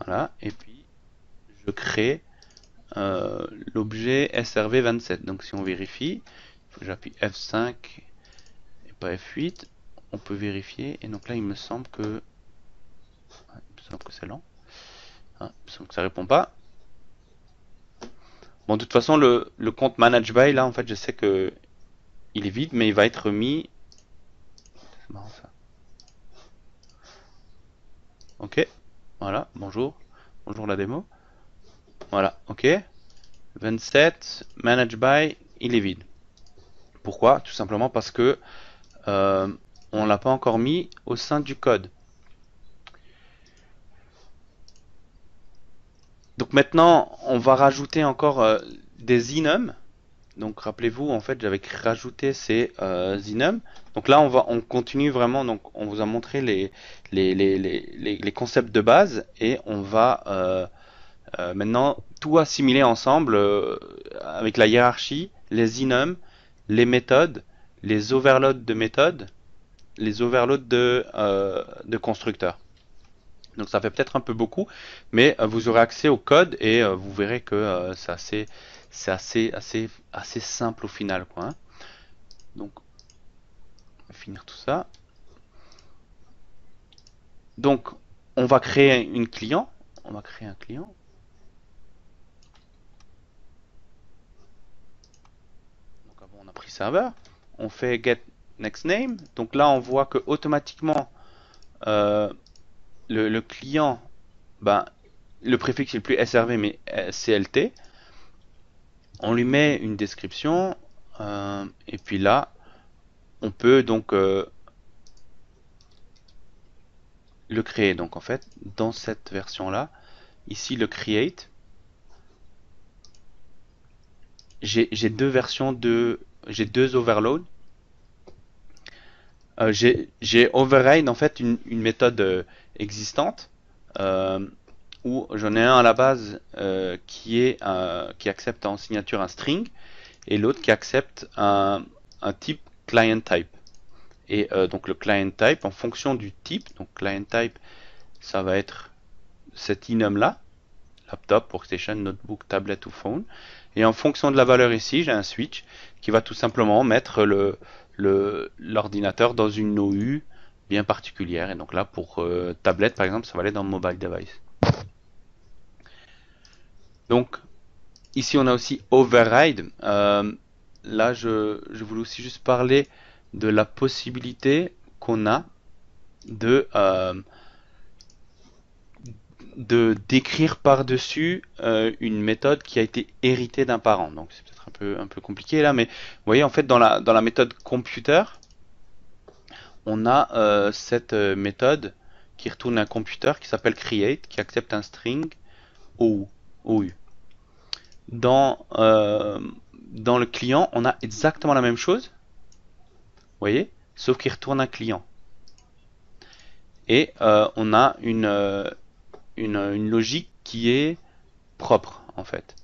voilà, et puis je crée l'objet SRV27. Donc si on vérifie, il faut que j'appuie F5 et pas F8, on peut vérifier. Et donc là il me semble que c'est lent, il me semble que ça répond pas. Bon, de toute façon le compte manage by là, en fait je sais que il est vide, mais il va être mis. C'est marrant ça. Ok, voilà, bonjour, bonjour la démo. Voilà, ok, 27, manage by, il est vide. Pourquoi? Tout simplement parce que on l'a pas encore mis au sein du code. Donc maintenant, on va rajouter encore des enums. Donc rappelez-vous, en fait, j'avais rajouté ces enums. Donc là, on continue vraiment. Donc on vous a montré les concepts de base et on va maintenant tout assimiler ensemble avec la hiérarchie, les enums, les méthodes, les overloads de méthodes, les overloads de constructeurs. Donc ça fait peut-être un peu beaucoup, mais vous aurez accès au code et vous verrez que c'est assez simple au final, quoi, hein. Donc on va finir tout ça. Donc on va créer une client, on va créer un client. Donc avant on a pris serveur, on fait get next name. Donc là on voit que automatiquement le client, ben, le préfixe n'est plus SRV mais CLT. On lui met une description et puis là on peut donc le créer. Donc en fait dans cette version là, ici le create, j'ai deux versions de, j'ai deux overloads. J'ai override en fait une méthode existante où j'en ai un à la base qui accepte en signature un string et l'autre qui accepte un type client type. Et donc le client type, en fonction du type, donc client type ça va être cet enum là, laptop, workstation, notebook, tablette ou phone, et en fonction de la valeur ici j'ai un switch qui va tout simplement mettre l'ordinateur dans une OU bien particulière. Et donc là pour tablette par exemple ça va aller dans mobile device. Donc ici on a aussi override. Là je voulais aussi juste parler de la possibilité qu'on a de d'écrire par dessus une méthode qui a été héritée d'un parent. Donc c'est peut-être un peu compliqué là, mais vous voyez en fait dans la méthode computer on a cette méthode qui retourne un computer qui s'appelle create, qui accepte un string OU. Dans le client on a exactement la même chose, vous voyez, sauf qu'il retourne un client et on a une logique qui est propre en fait.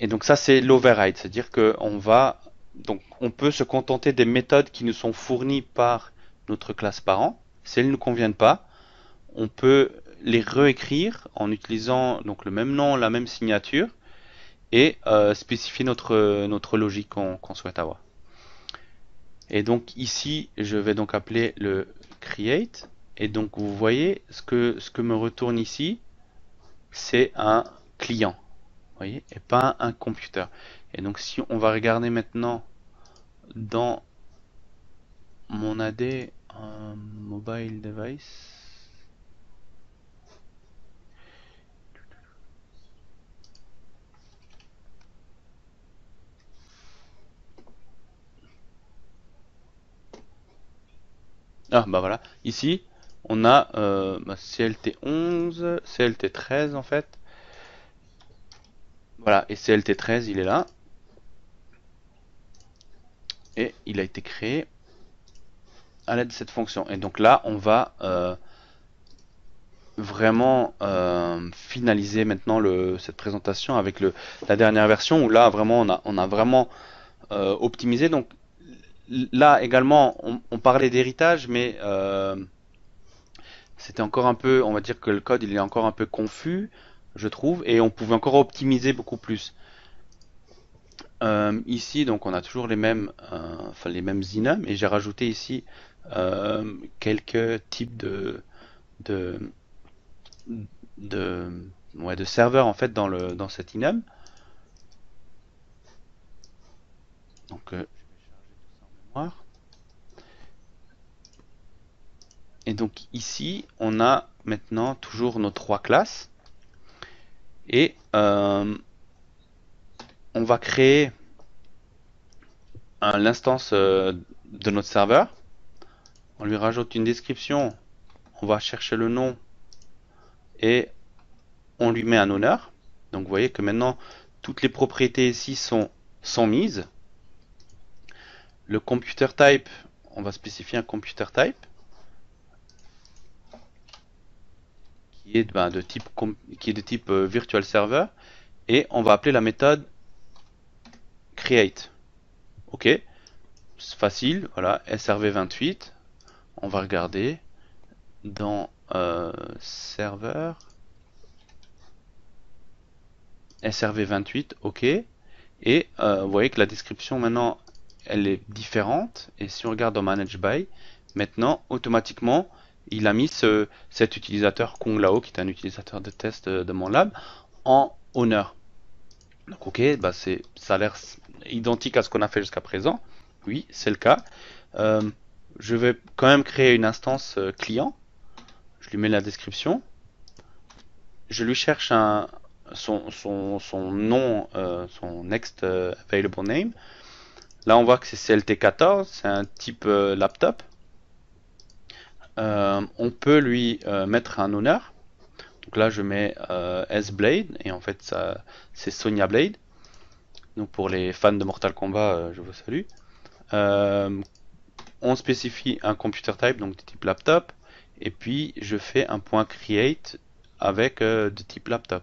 Et donc ça c'est l'override, c'est à dire que on peut se contenter des méthodes qui nous sont fournies par notre classe parent. Si elles ne nous conviennent pas, on peut les réécrire en utilisant donc le même nom, la même signature et spécifier notre logique qu'on souhaite avoir. Et donc ici, je vais donc appeler le create. Et donc vous voyez ce que me retourne ici, c'est un client, voyez, et pas un computer. Et donc si on va regarder maintenant dans mon AD mobile device, ah bah voilà, ici on a CLT11, CLT13 en fait. Voilà, et CLT13 il est là. Et il a été créé à l'aide de cette fonction. Et donc là on va vraiment finaliser maintenant cette présentation avec la dernière version où là vraiment on a vraiment optimisé. Donc là également on parlait d'héritage, mais c'était encore un peu, on va dire que le code il est encore un peu confus, je trouve, et on pouvait encore optimiser beaucoup plus. Ici donc on a toujours les mêmes enums, et j'ai rajouté ici quelques types de serveurs en fait dans cet enum. Donc et donc ici on a maintenant toujours nos trois classes, et on va créer l'instance de notre serveur, on lui rajoute une description, on va chercher le nom et on lui met un honneur. Donc vous voyez que maintenant toutes les propriétés ici sont mises. Le computer type, on va spécifier un computer type qui est de type virtual server, et on va appeler la méthode create. Ok, c'est facile, voilà, SRV28. On va regarder dans server SRV28, ok, et vous voyez que la description maintenant elle est différente, et si on regarde dans Manage By, maintenant automatiquement il a mis cet utilisateur Konglao, qui est un utilisateur de test de mon lab, en honneur. Donc ok, bah ça a l'air identique à ce qu'on a fait jusqu'à présent. Oui, c'est le cas. Je vais quand même créer une instance client, je lui mets la description, je lui cherche son nom, son next available name. Là on voit que c'est CLT14, c'est un type laptop. On peut lui mettre un honneur. Donc là je mets S-Blade, et en fait ça c'est Sonia Blade. Donc pour les fans de Mortal Kombat, je vous salue. On spécifie un computer type, donc de type laptop. Et puis je fais un point create avec de type laptop.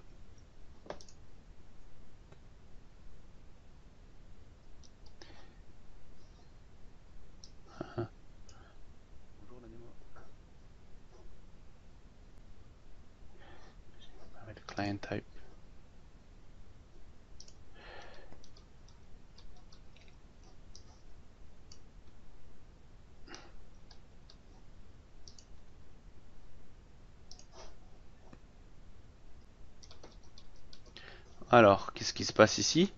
Client type. Alors, qu'est-ce qui se passe ici?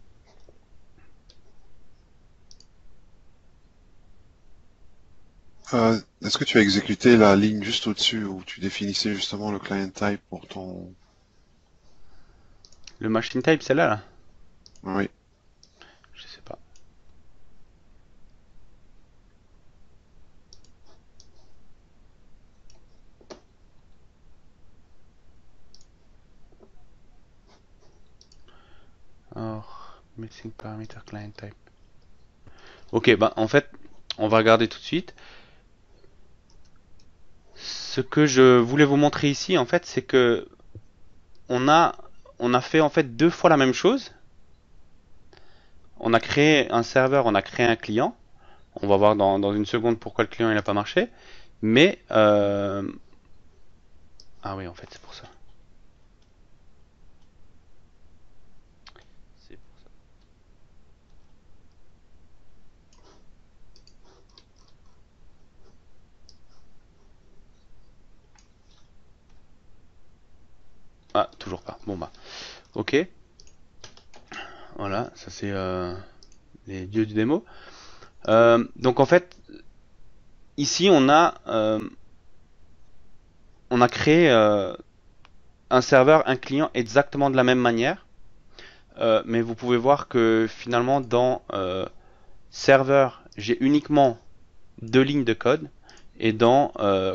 Est-ce que tu as exécuté la ligne juste au-dessus où tu définissais justement le client type pour ton... Le machine type, celle-là là? Oui. Je sais pas. Or, missing parameter client type. Ok, bah en fait, on va regarder tout de suite. Ce que je voulais vous montrer ici, en fait, c'est que on a fait en fait deux fois la même chose. On a créé un serveur, on a créé un client, On va voir dans une seconde pourquoi le client il n'a pas marché. Mais ah oui, en fait c'est pour ça. Ah, toujours pas. Bon bah, ok. Voilà, ça c'est les dieux du démo. Donc en fait, ici on a créé un serveur, un client exactement de la même manière. Mais vous pouvez voir que finalement dans serveur, j'ai uniquement 2 lignes de code. Et dans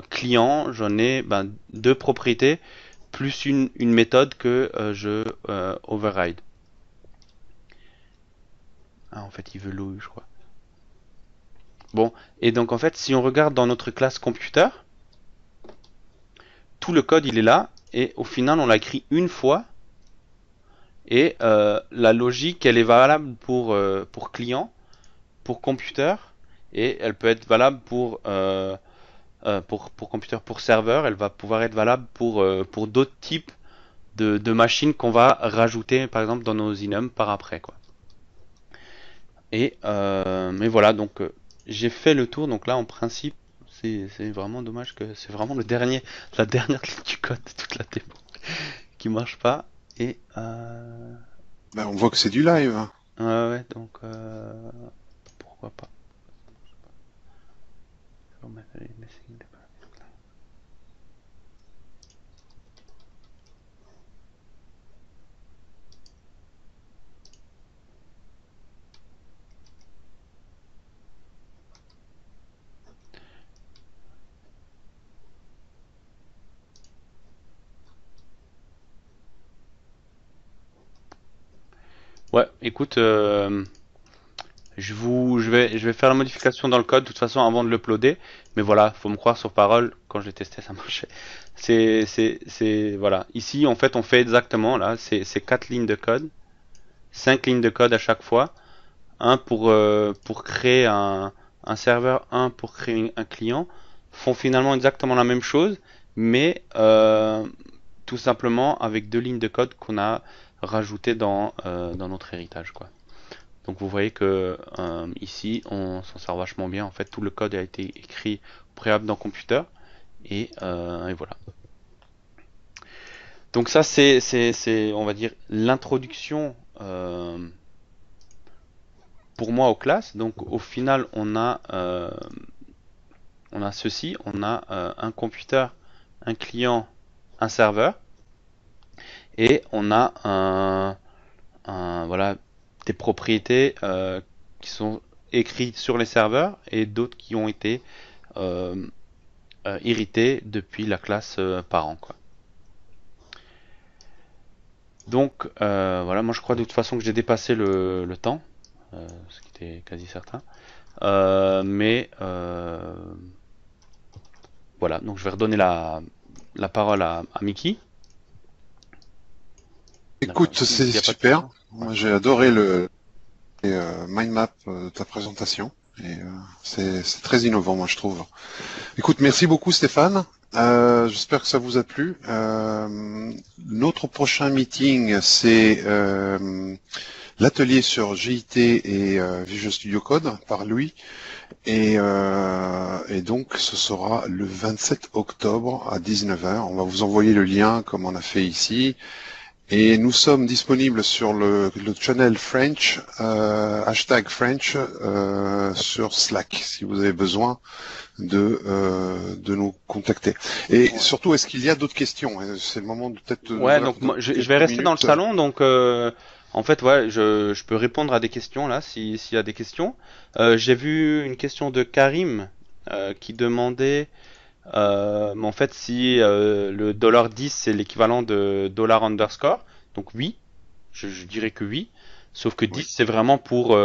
client, j'en ai 2 propriétés. Plus une méthode que je override. Ah, en fait, il veut l'OU, je crois. Bon, et donc en fait, si on regarde dans notre classe computer, tout le code il est là, et au final, on l'a écrit une fois, et la logique elle est valable pour client, pour computer, et elle peut être valable pour computer, pour serveur, elle va pouvoir être valable pour d'autres types de machines qu'on va rajouter par exemple dans nos enums par après quoi. Et mais voilà, donc j'ai fait le tour. Donc là en principe c'est vraiment dommage que c'est vraiment la dernière ligne du code de toute la démo qui marche pas. Et bah, on voit que c'est du live. Ouais, donc pourquoi pas. Ouais, écoute, je vais faire la modification dans le code de toute façon avant de l'uploader, mais voilà, faut me croire sur parole, quand je l'ai testé ça marchait. Voilà, ici en fait on fait exactement là, c'est 4 lignes de code, 5 lignes de code à chaque fois, un pour créer un serveur, un pour créer un client, font finalement exactement la même chose, mais tout simplement avec 2 lignes de code qu'on a rajoutées dans notre héritage quoi. Donc vous voyez que ici on s'en sert vachement bien. En fait tout le code a été écrit préalable dans Computer et voilà. Donc ça c'est on va dire l'introduction pour moi aux classes. Donc au final on a ceci, on a un computer, un client, un serveur et on a voilà des propriétés qui sont écrites sur les serveurs et d'autres qui ont été héritées depuis la classe parent quoi. Donc voilà, moi je crois de toute façon que j'ai dépassé le temps, ce qui était quasi certain, mais voilà, donc je vais redonner la parole à Mickey. Écoute, c'est super. Moi, j'ai adoré le mind map de ta présentation. C'est très innovant, moi, je trouve. Écoute, merci beaucoup, Stéphane. J'espère que ça vous a plu. Notre prochain meeting, c'est l'atelier sur JIT et Visual Studio Code par lui. Et donc, ce sera le 27 octobre à 19 h. On va vous envoyer le lien comme on a fait ici. Et nous sommes disponibles sur le channel French, #French, sur Slack, si vous avez besoin de nous contacter. Et surtout, est-ce qu'il y a d'autres questions? C'est le moment de peut-être... Ouais, donc moi, je vais rester dans le salon, donc en fait, ouais, je peux répondre à des questions, là, s'il y a des questions. J'ai vu une question de Karim qui demandait... mais en fait si le $10 c'est l'équivalent de $_, donc oui, je dirais que oui, sauf que 10 oui. C'est vraiment pour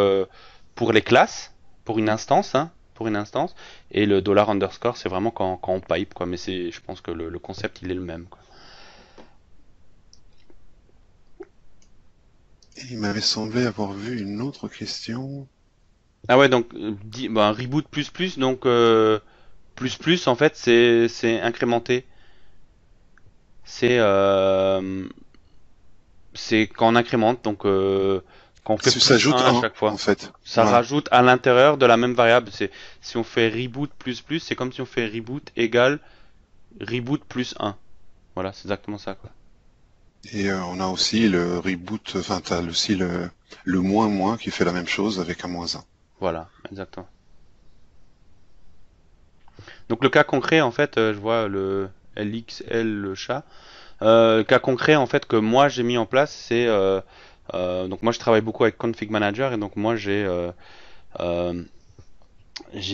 les classes, pour une instance, hein, pour une instance, et le $_, c'est vraiment quand on pipe quoi, mais c'est, je pense que le concept il est le même quoi. Il m'avait semblé avoir vu une autre question. Ah ouais, donc bah, reboot ++, donc ++ en fait c'est incrémenté. C'est quand on incrémente, donc quand on fait +1 à chaque fois. En fait. Ça rajoute à l'intérieur de la même variable. Si on fait reboot ++, c'est comme si on fait reboot égale reboot +1. Voilà, c'est exactement ça, quoi. Et on a aussi le reboot, enfin t'as aussi le -- qui fait la même chose avec un -1. Voilà, exactement. Donc le cas concret, en fait, je vois le LXL, le chat. Le cas concret, en fait, que moi j'ai mis en place, c'est... donc moi je travaille beaucoup avec Config Manager, et donc moi j'ai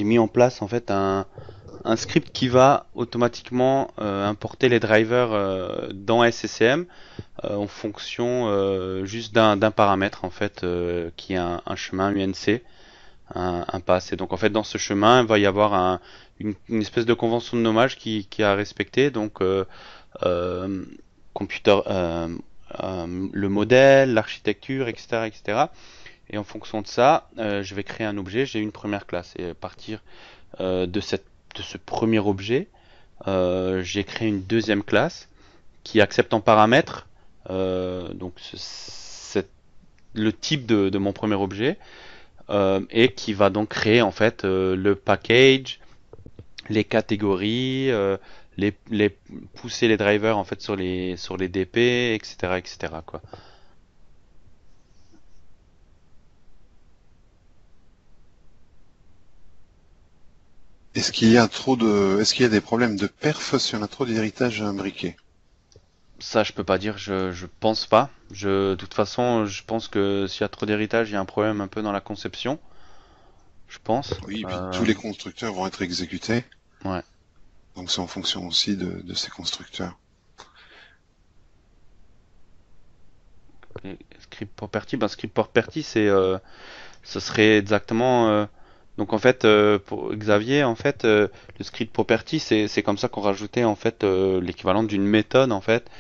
mis en place, en fait, un script qui va automatiquement importer les drivers dans SCCM en fonction juste d'un paramètre, en fait, qui est un chemin UNC, un pass. Et donc en fait dans ce chemin il va y avoir une espèce de convention de nommage qui a respecté, donc le modèle, l'architecture, etc., etc. Et en fonction de ça, je vais créer un objet, j'ai une première classe, et à partir de ce premier objet, j'ai créé une deuxième classe qui accepte en paramètre donc le type de mon premier objet, et qui va donc créer, en fait, le package, les catégories, pousser les drivers, en fait, sur les DP, etc., etc., quoi. Est-ce qu'il y a des problèmes de perf si on a trop d'héritage imbriqué? Ça, je peux pas dire, je pense pas. De toute façon, je pense que s'il y a trop d'héritage, il y a un problème un peu dans la conception. Je pense. Oui, puis tous les constructeurs vont être exécutés. Ouais. Donc c'est en fonction aussi de ces constructeurs. Script property, ben script property, c'est, ce serait exactement. Donc en fait, pour Xavier, en fait, le script property, c'est comme ça qu'on rajoutait, en fait, l'équivalent d'une méthode, en fait,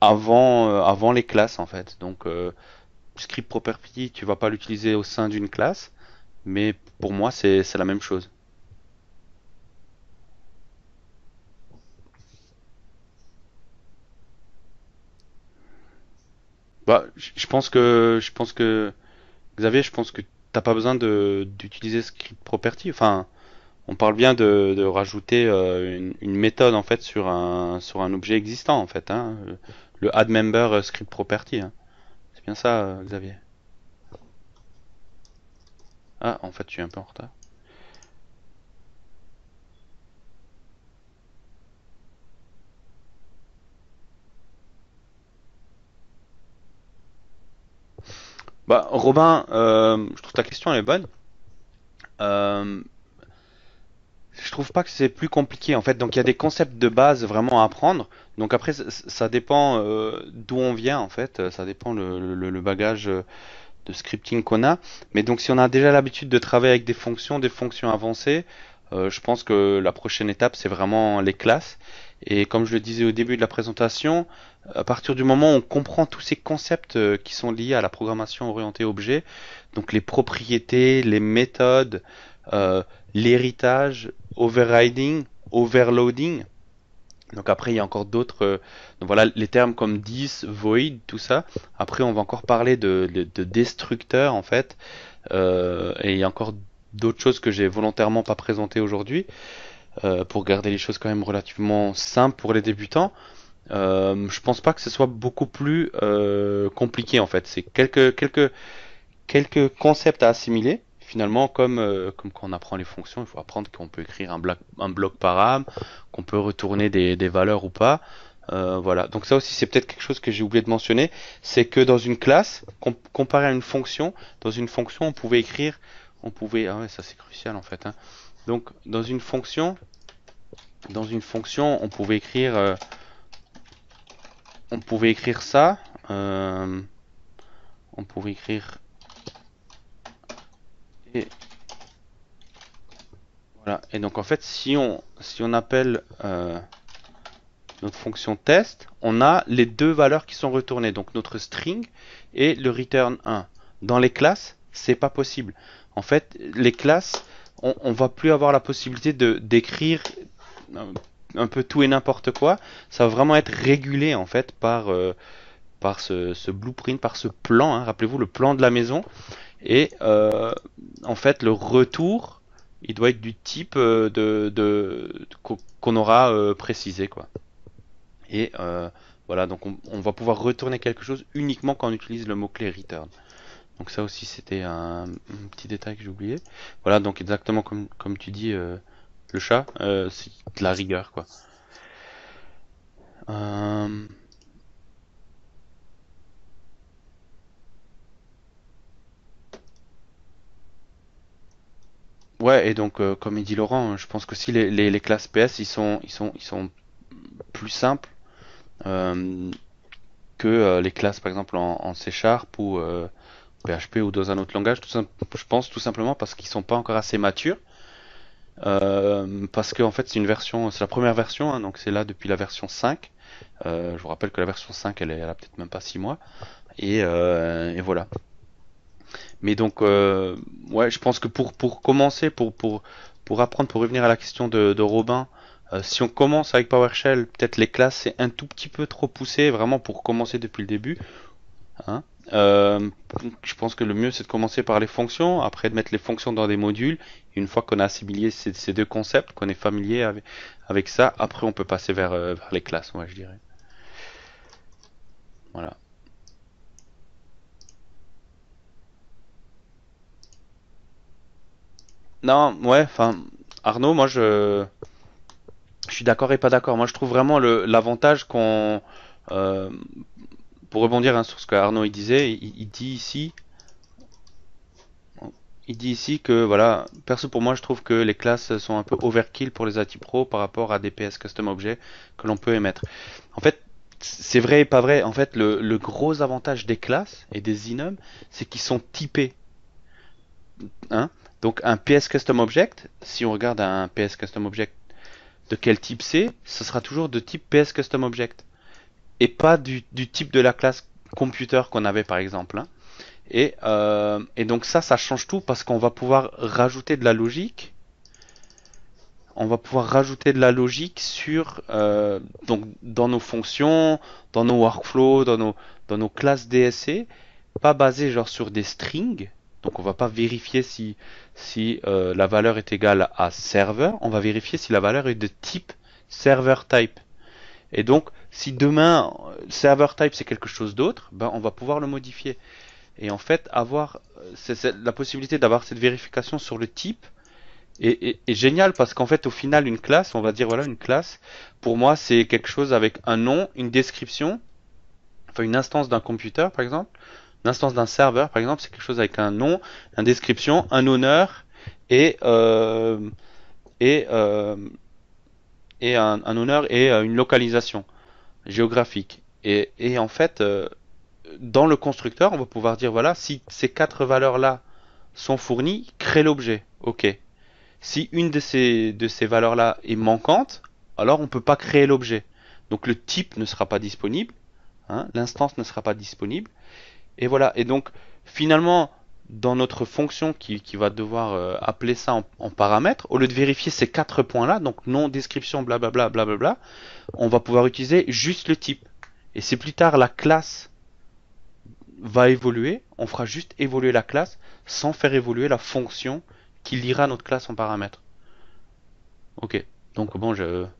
avant les classes, en fait. Donc script property, tu vas pas l'utiliser au sein d'une classe, mais pour moi c'est la même chose. Bah, je pense que Xavier, je pense que t'as pas besoin d'utiliser script property. Enfin, on parle bien de rajouter une méthode, en fait, sur un objet existant, en fait, hein, le Add-Member script property, hein. C'est bien ça, Xavier. Ah, en fait, je suis un peu en retard. Bah, Robin, je trouve ta question elle est bonne. Je trouve pas que c'est plus compliqué, en fait. Donc il y a des concepts de base vraiment à apprendre. Donc après ça dépend d'où on vient, en fait. Ça dépend le bagage de scripting qu'on a. Mais donc si on a déjà l'habitude de travailler avec des fonctions avancées, je pense que la prochaine étape c'est vraiment les classes. Et comme je le disais au début de la présentation, à partir du moment où on comprend tous ces concepts qui sont liés à la programmation orientée objet, donc les propriétés, les méthodes, l'héritage, overriding, overloading. Donc après il y a encore d'autres, donc voilà, les termes comme this, void, tout ça. Après on va encore parler de destructeurs, en fait, et il y a encore d'autres choses que j'ai volontairement pas présentées aujourd'hui. Pour garder les choses quand même relativement simples pour les débutants, je pense pas que ce soit beaucoup plus compliqué, en fait. C'est quelques concepts à assimiler, finalement, comme quand on apprend les fonctions, il faut apprendre qu'on peut écrire un bloc param, qu'on peut retourner des valeurs ou pas. Voilà, donc ça aussi c'est peut-être quelque chose que j'ai oublié de mentionner, c'est que dans une classe, comparé à une fonction, dans une fonction on pouvait écrire, ah ouais, ça c'est crucial, en fait, hein. Donc dans une fonction, on pouvait écrire, ça, on pouvait écrire, et voilà. Et donc en fait, si on appelle notre fonction test, on a les deux valeurs qui sont retournées, donc notre string et le return 1. Dans les classes, c'est pas possible. En fait, les classes, on va plus avoir la possibilité de d'écrire un peu tout et n'importe quoi. Ça va vraiment être régulé en fait par ce blueprint, par ce plan, hein. Rappelez-vous le plan de la maison. Et en fait, le retour, il doit être du type qu'on aura précisé, quoi. Et voilà, donc on va pouvoir retourner quelque chose uniquement quand on utilise le mot-clé return. Donc ça aussi, c'était un petit détail que j'ai oublié. Voilà, donc exactement comme tu dis, le chat, c'est de la rigueur, quoi. Ouais, et donc comme il dit Laurent, je pense que si les classes PS ils sont plus simples que les classes par exemple en C# ou PHP ou dans un autre langage, je pense tout simplement parce qu'ils sont pas encore assez matures, parce que en fait c'est la première version, hein, donc c'est là depuis la version 5. Je vous rappelle que la version 5 elle a peut-être même pas 6 mois et voilà. Mais donc, ouais, je pense que pour commencer, pour apprendre, pour revenir à la question de Robin, si on commence avec PowerShell, peut-être les classes, c'est un tout petit peu trop poussé, vraiment pour commencer depuis le début. Hein. Je pense que le mieux, c'est de commencer par les fonctions, après de mettre les fonctions dans des modules. Une fois qu'on a assimilé ces deux concepts, qu'on est familier avec ça, après on peut passer vers les classes, moi je dirais. Voilà. Non, ouais, enfin, Arnaud, moi je suis d'accord et pas d'accord. Moi je trouve vraiment l'avantage qu'on, pour rebondir hein, sur ce que Arnaud il disait, il dit ici que voilà, perso pour moi je trouve que les classes sont un peu overkill pour les ATI Pro par rapport à des PSCustomObject que l'on peut émettre. En fait, c'est vrai et pas vrai. En fait, le gros avantage des classes et des enums, c'est qu'ils sont typés. Hein? Donc un PSCustomObject, si on regarde un PSCustomObject de quel type c'est, ce sera toujours de type PSCustomObject et pas du type de la classe computer qu'on avait par exemple. Hein. Et donc ça change tout parce qu'on va pouvoir rajouter de la logique. On va pouvoir rajouter de la logique sur donc dans nos fonctions, dans nos workflows, dans nos classes DSC, pas basées genre sur des strings. Donc on va pas vérifier si la valeur est égale à serveur, on va vérifier si la valeur est de type server type. Et donc si demain server type c'est quelque chose d'autre, ben on va pouvoir le modifier. Et en fait avoir la possibilité d'avoir cette vérification sur le type est génial parce qu'en fait au final une classe, on va dire voilà une classe pour moi c'est quelque chose avec un nom, une description, enfin une instance d'un computer par exemple. L'instance d'un serveur, par exemple, c'est quelque chose avec un nom, une description, un honneur et un honneur et une localisation géographique. Et en fait, dans le constructeur, on va pouvoir dire voilà, si ces quatre valeurs-là sont fournies, crée l'objet. Ok. Si une de ces valeurs-là est manquante, alors on ne peut pas créer l'objet. Donc le type ne sera pas disponible, hein, l'instance ne sera pas disponible. Et voilà, et donc finalement, dans notre fonction qui va devoir appeler ça en paramètre, au lieu de vérifier ces quatre points-là, donc nom, description, blablabla, blablabla, on va pouvoir utiliser juste le type. Et si plus tard la classe va évoluer, on fera juste évoluer la classe sans faire évoluer la fonction qui lira notre classe en paramètre. Ok, donc bon, j'espère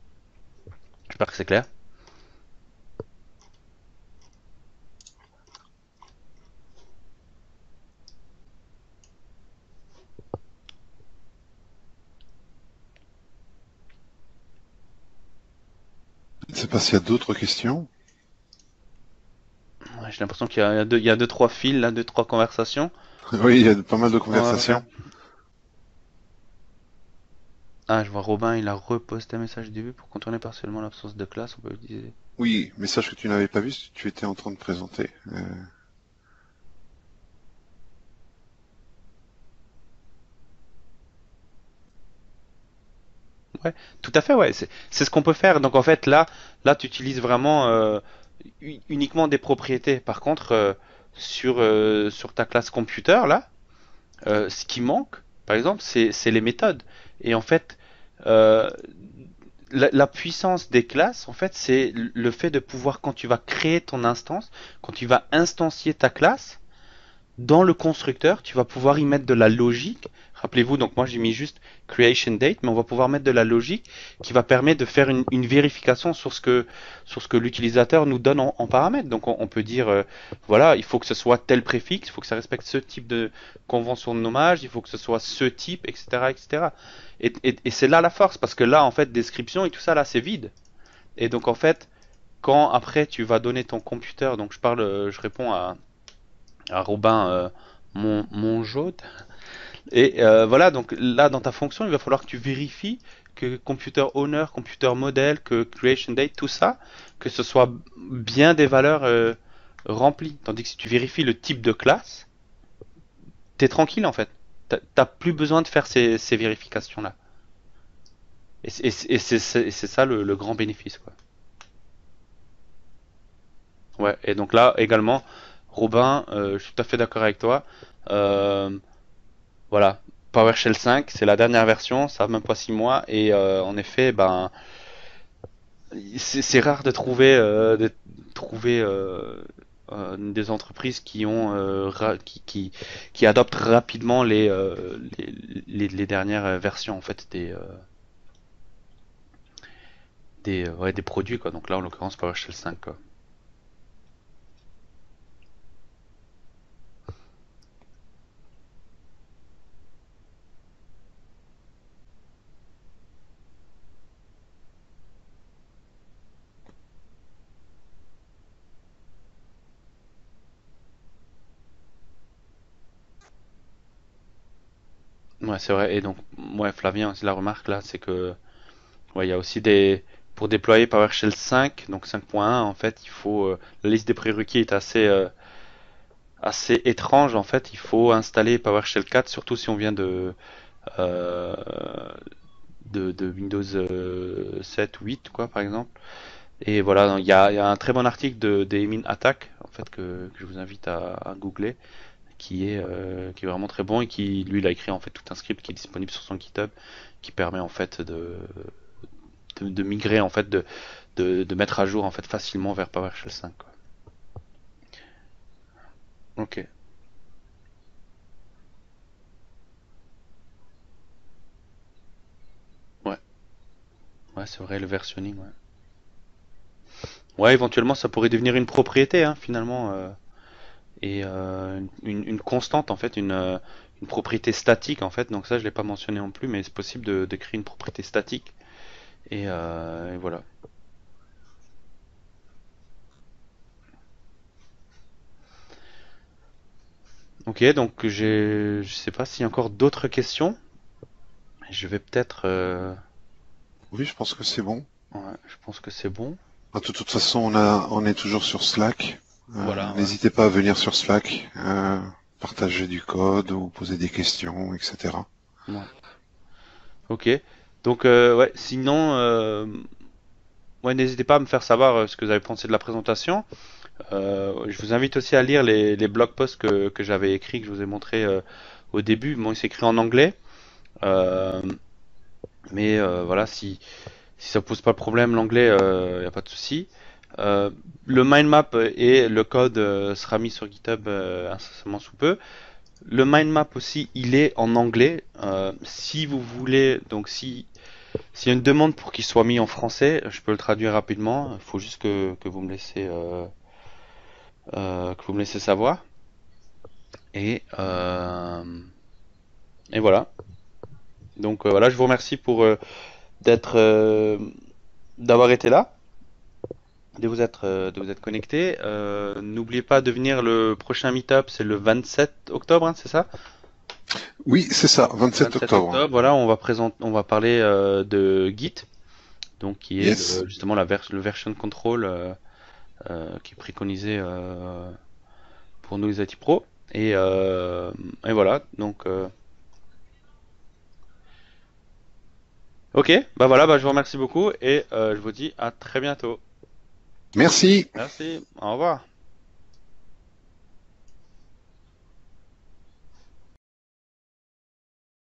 que c'est clair. Je ne sais pas s'il y a d'autres questions. Ouais, j'ai l'impression qu'il y a 2-3 fils, là, 2-3 conversations. Oui, il y a pas mal de conversations. Ah, je vois Robin, il a reposté un message du début pour contourner partiellement l'absence de classe, on peut l'utiliser. Oui, message que tu n'avais pas vu, tu étais en train de présenter. Ouais, tout à fait, ouais, c'est ce qu'on peut faire. Donc en fait là tu utilises vraiment uniquement des propriétés. Par contre sur ta classe computer là, Ce qui manque, par exemple, c'est les méthodes. Et en fait, la puissance des classes, en fait, c'est le fait de pouvoir, quand tu vas créer ton instance, quand tu vas instancier ta classe, dans le constructeur, tu vas pouvoir y mettre de la logique. Rappelez-vous, donc moi j'ai mis juste creation date, mais on va pouvoir mettre de la logique qui va permettre de faire une vérification sur ce que l'utilisateur nous donne en paramètres. Donc on peut dire voilà, il faut que ce soit tel préfixe, il faut que ça respecte ce type de convention de nommage, il faut que ce soit ce type, etc., etc. Et c'est là la force, parce que là en fait description et tout ça là c'est vide. Et donc en fait quand après tu vas donner ton computer, donc je réponds à Robin mon jaune. Et voilà, donc là dans ta fonction il va falloir que tu vérifies que computer owner, computer model, que creation date, tout ça, que ce soit bien des valeurs remplies. Tandis que si tu vérifies le type de classe, t'es tranquille en fait. T'as plus besoin de faire ces vérifications là. Et c'est ça le grand bénéfice, quoi. Ouais, et donc là également Robin, je suis tout à fait d'accord avec toi. Voilà, PowerShell 5, c'est la dernière version, ça n'a même pas 6 mois. Et en effet, ben, c'est rare de trouver, des entreprises qui ont, qui adoptent rapidement les dernières versions en fait des produits, quoi. Donc là, en l'occurrence, PowerShell 5, quoi. Ouais, c'est vrai. Et donc, ouais, Flavien, la remarque là, c'est que ouais, il y a aussi des. Pour déployer PowerShell 5, donc 5.1, en fait, il faut. La liste des prérequis est assez étrange, en fait. Il faut installer PowerShell 4, surtout si on vient de Windows 7, 8, quoi, par exemple. Et voilà, donc, il y a un très bon article d'Emin Attack, en fait, que je vous invite à googler. Qui est vraiment très bon et qui lui il a écrit en fait tout un script qui est disponible sur son GitHub qui permet en fait de migrer en fait de mettre à jour en fait facilement vers PowerShell 5, quoi. Ok. Ouais. Ouais, c'est vrai, le versionning, ouais. Ouais, éventuellement ça pourrait devenir une propriété, hein, finalement. Et une constante en fait, une propriété statique en fait, donc ça je l'ai pas mentionné non plus, mais c'est possible de créer une propriété statique et voilà. Ok, donc je sais pas s'il y a encore d'autres questions, je vais peut-être oui, je pense que c'est bon. Ouais, je pense que c'est bon. De toute façon on est toujours sur Slack. Voilà, n'hésitez ouais. pas à venir sur Slack, partager du code ou poser des questions, etc. Ouais. Ok, donc ouais, sinon, ouais, n'hésitez pas à me faire savoir ce que vous avez pensé de la présentation. Je vous invite aussi à lire les blog posts que j'avais écrits, que je vous ai montré au début. Bon, il s'écrit en anglais, mais voilà, si ça pose pas de problème l'anglais, il n'y a pas de souci. Le mind map et le code sera mis sur GitHub incessamment sous peu. Le mind map aussi, il est en anglais. Si vous voulez, donc s'il y a une demande pour qu'il soit mis en français, je peux le traduire rapidement. Il faut juste que vous me laissez savoir. Et voilà. Donc voilà, je vous remercie pour d'avoir été là. De vous être connecté. N'oubliez pas de venir le prochain meet-up, c'est le 27 octobre, hein, c'est ça? Oui, c'est ça, 27 octobre. Voilà, on va parler de Git, donc qui est yes. Justement le version control qui est préconisé pour nous les IT Pro. Et voilà, donc. Ok, bah voilà, bah je vous remercie beaucoup et je vous dis à très bientôt. Merci. Merci. Au revoir.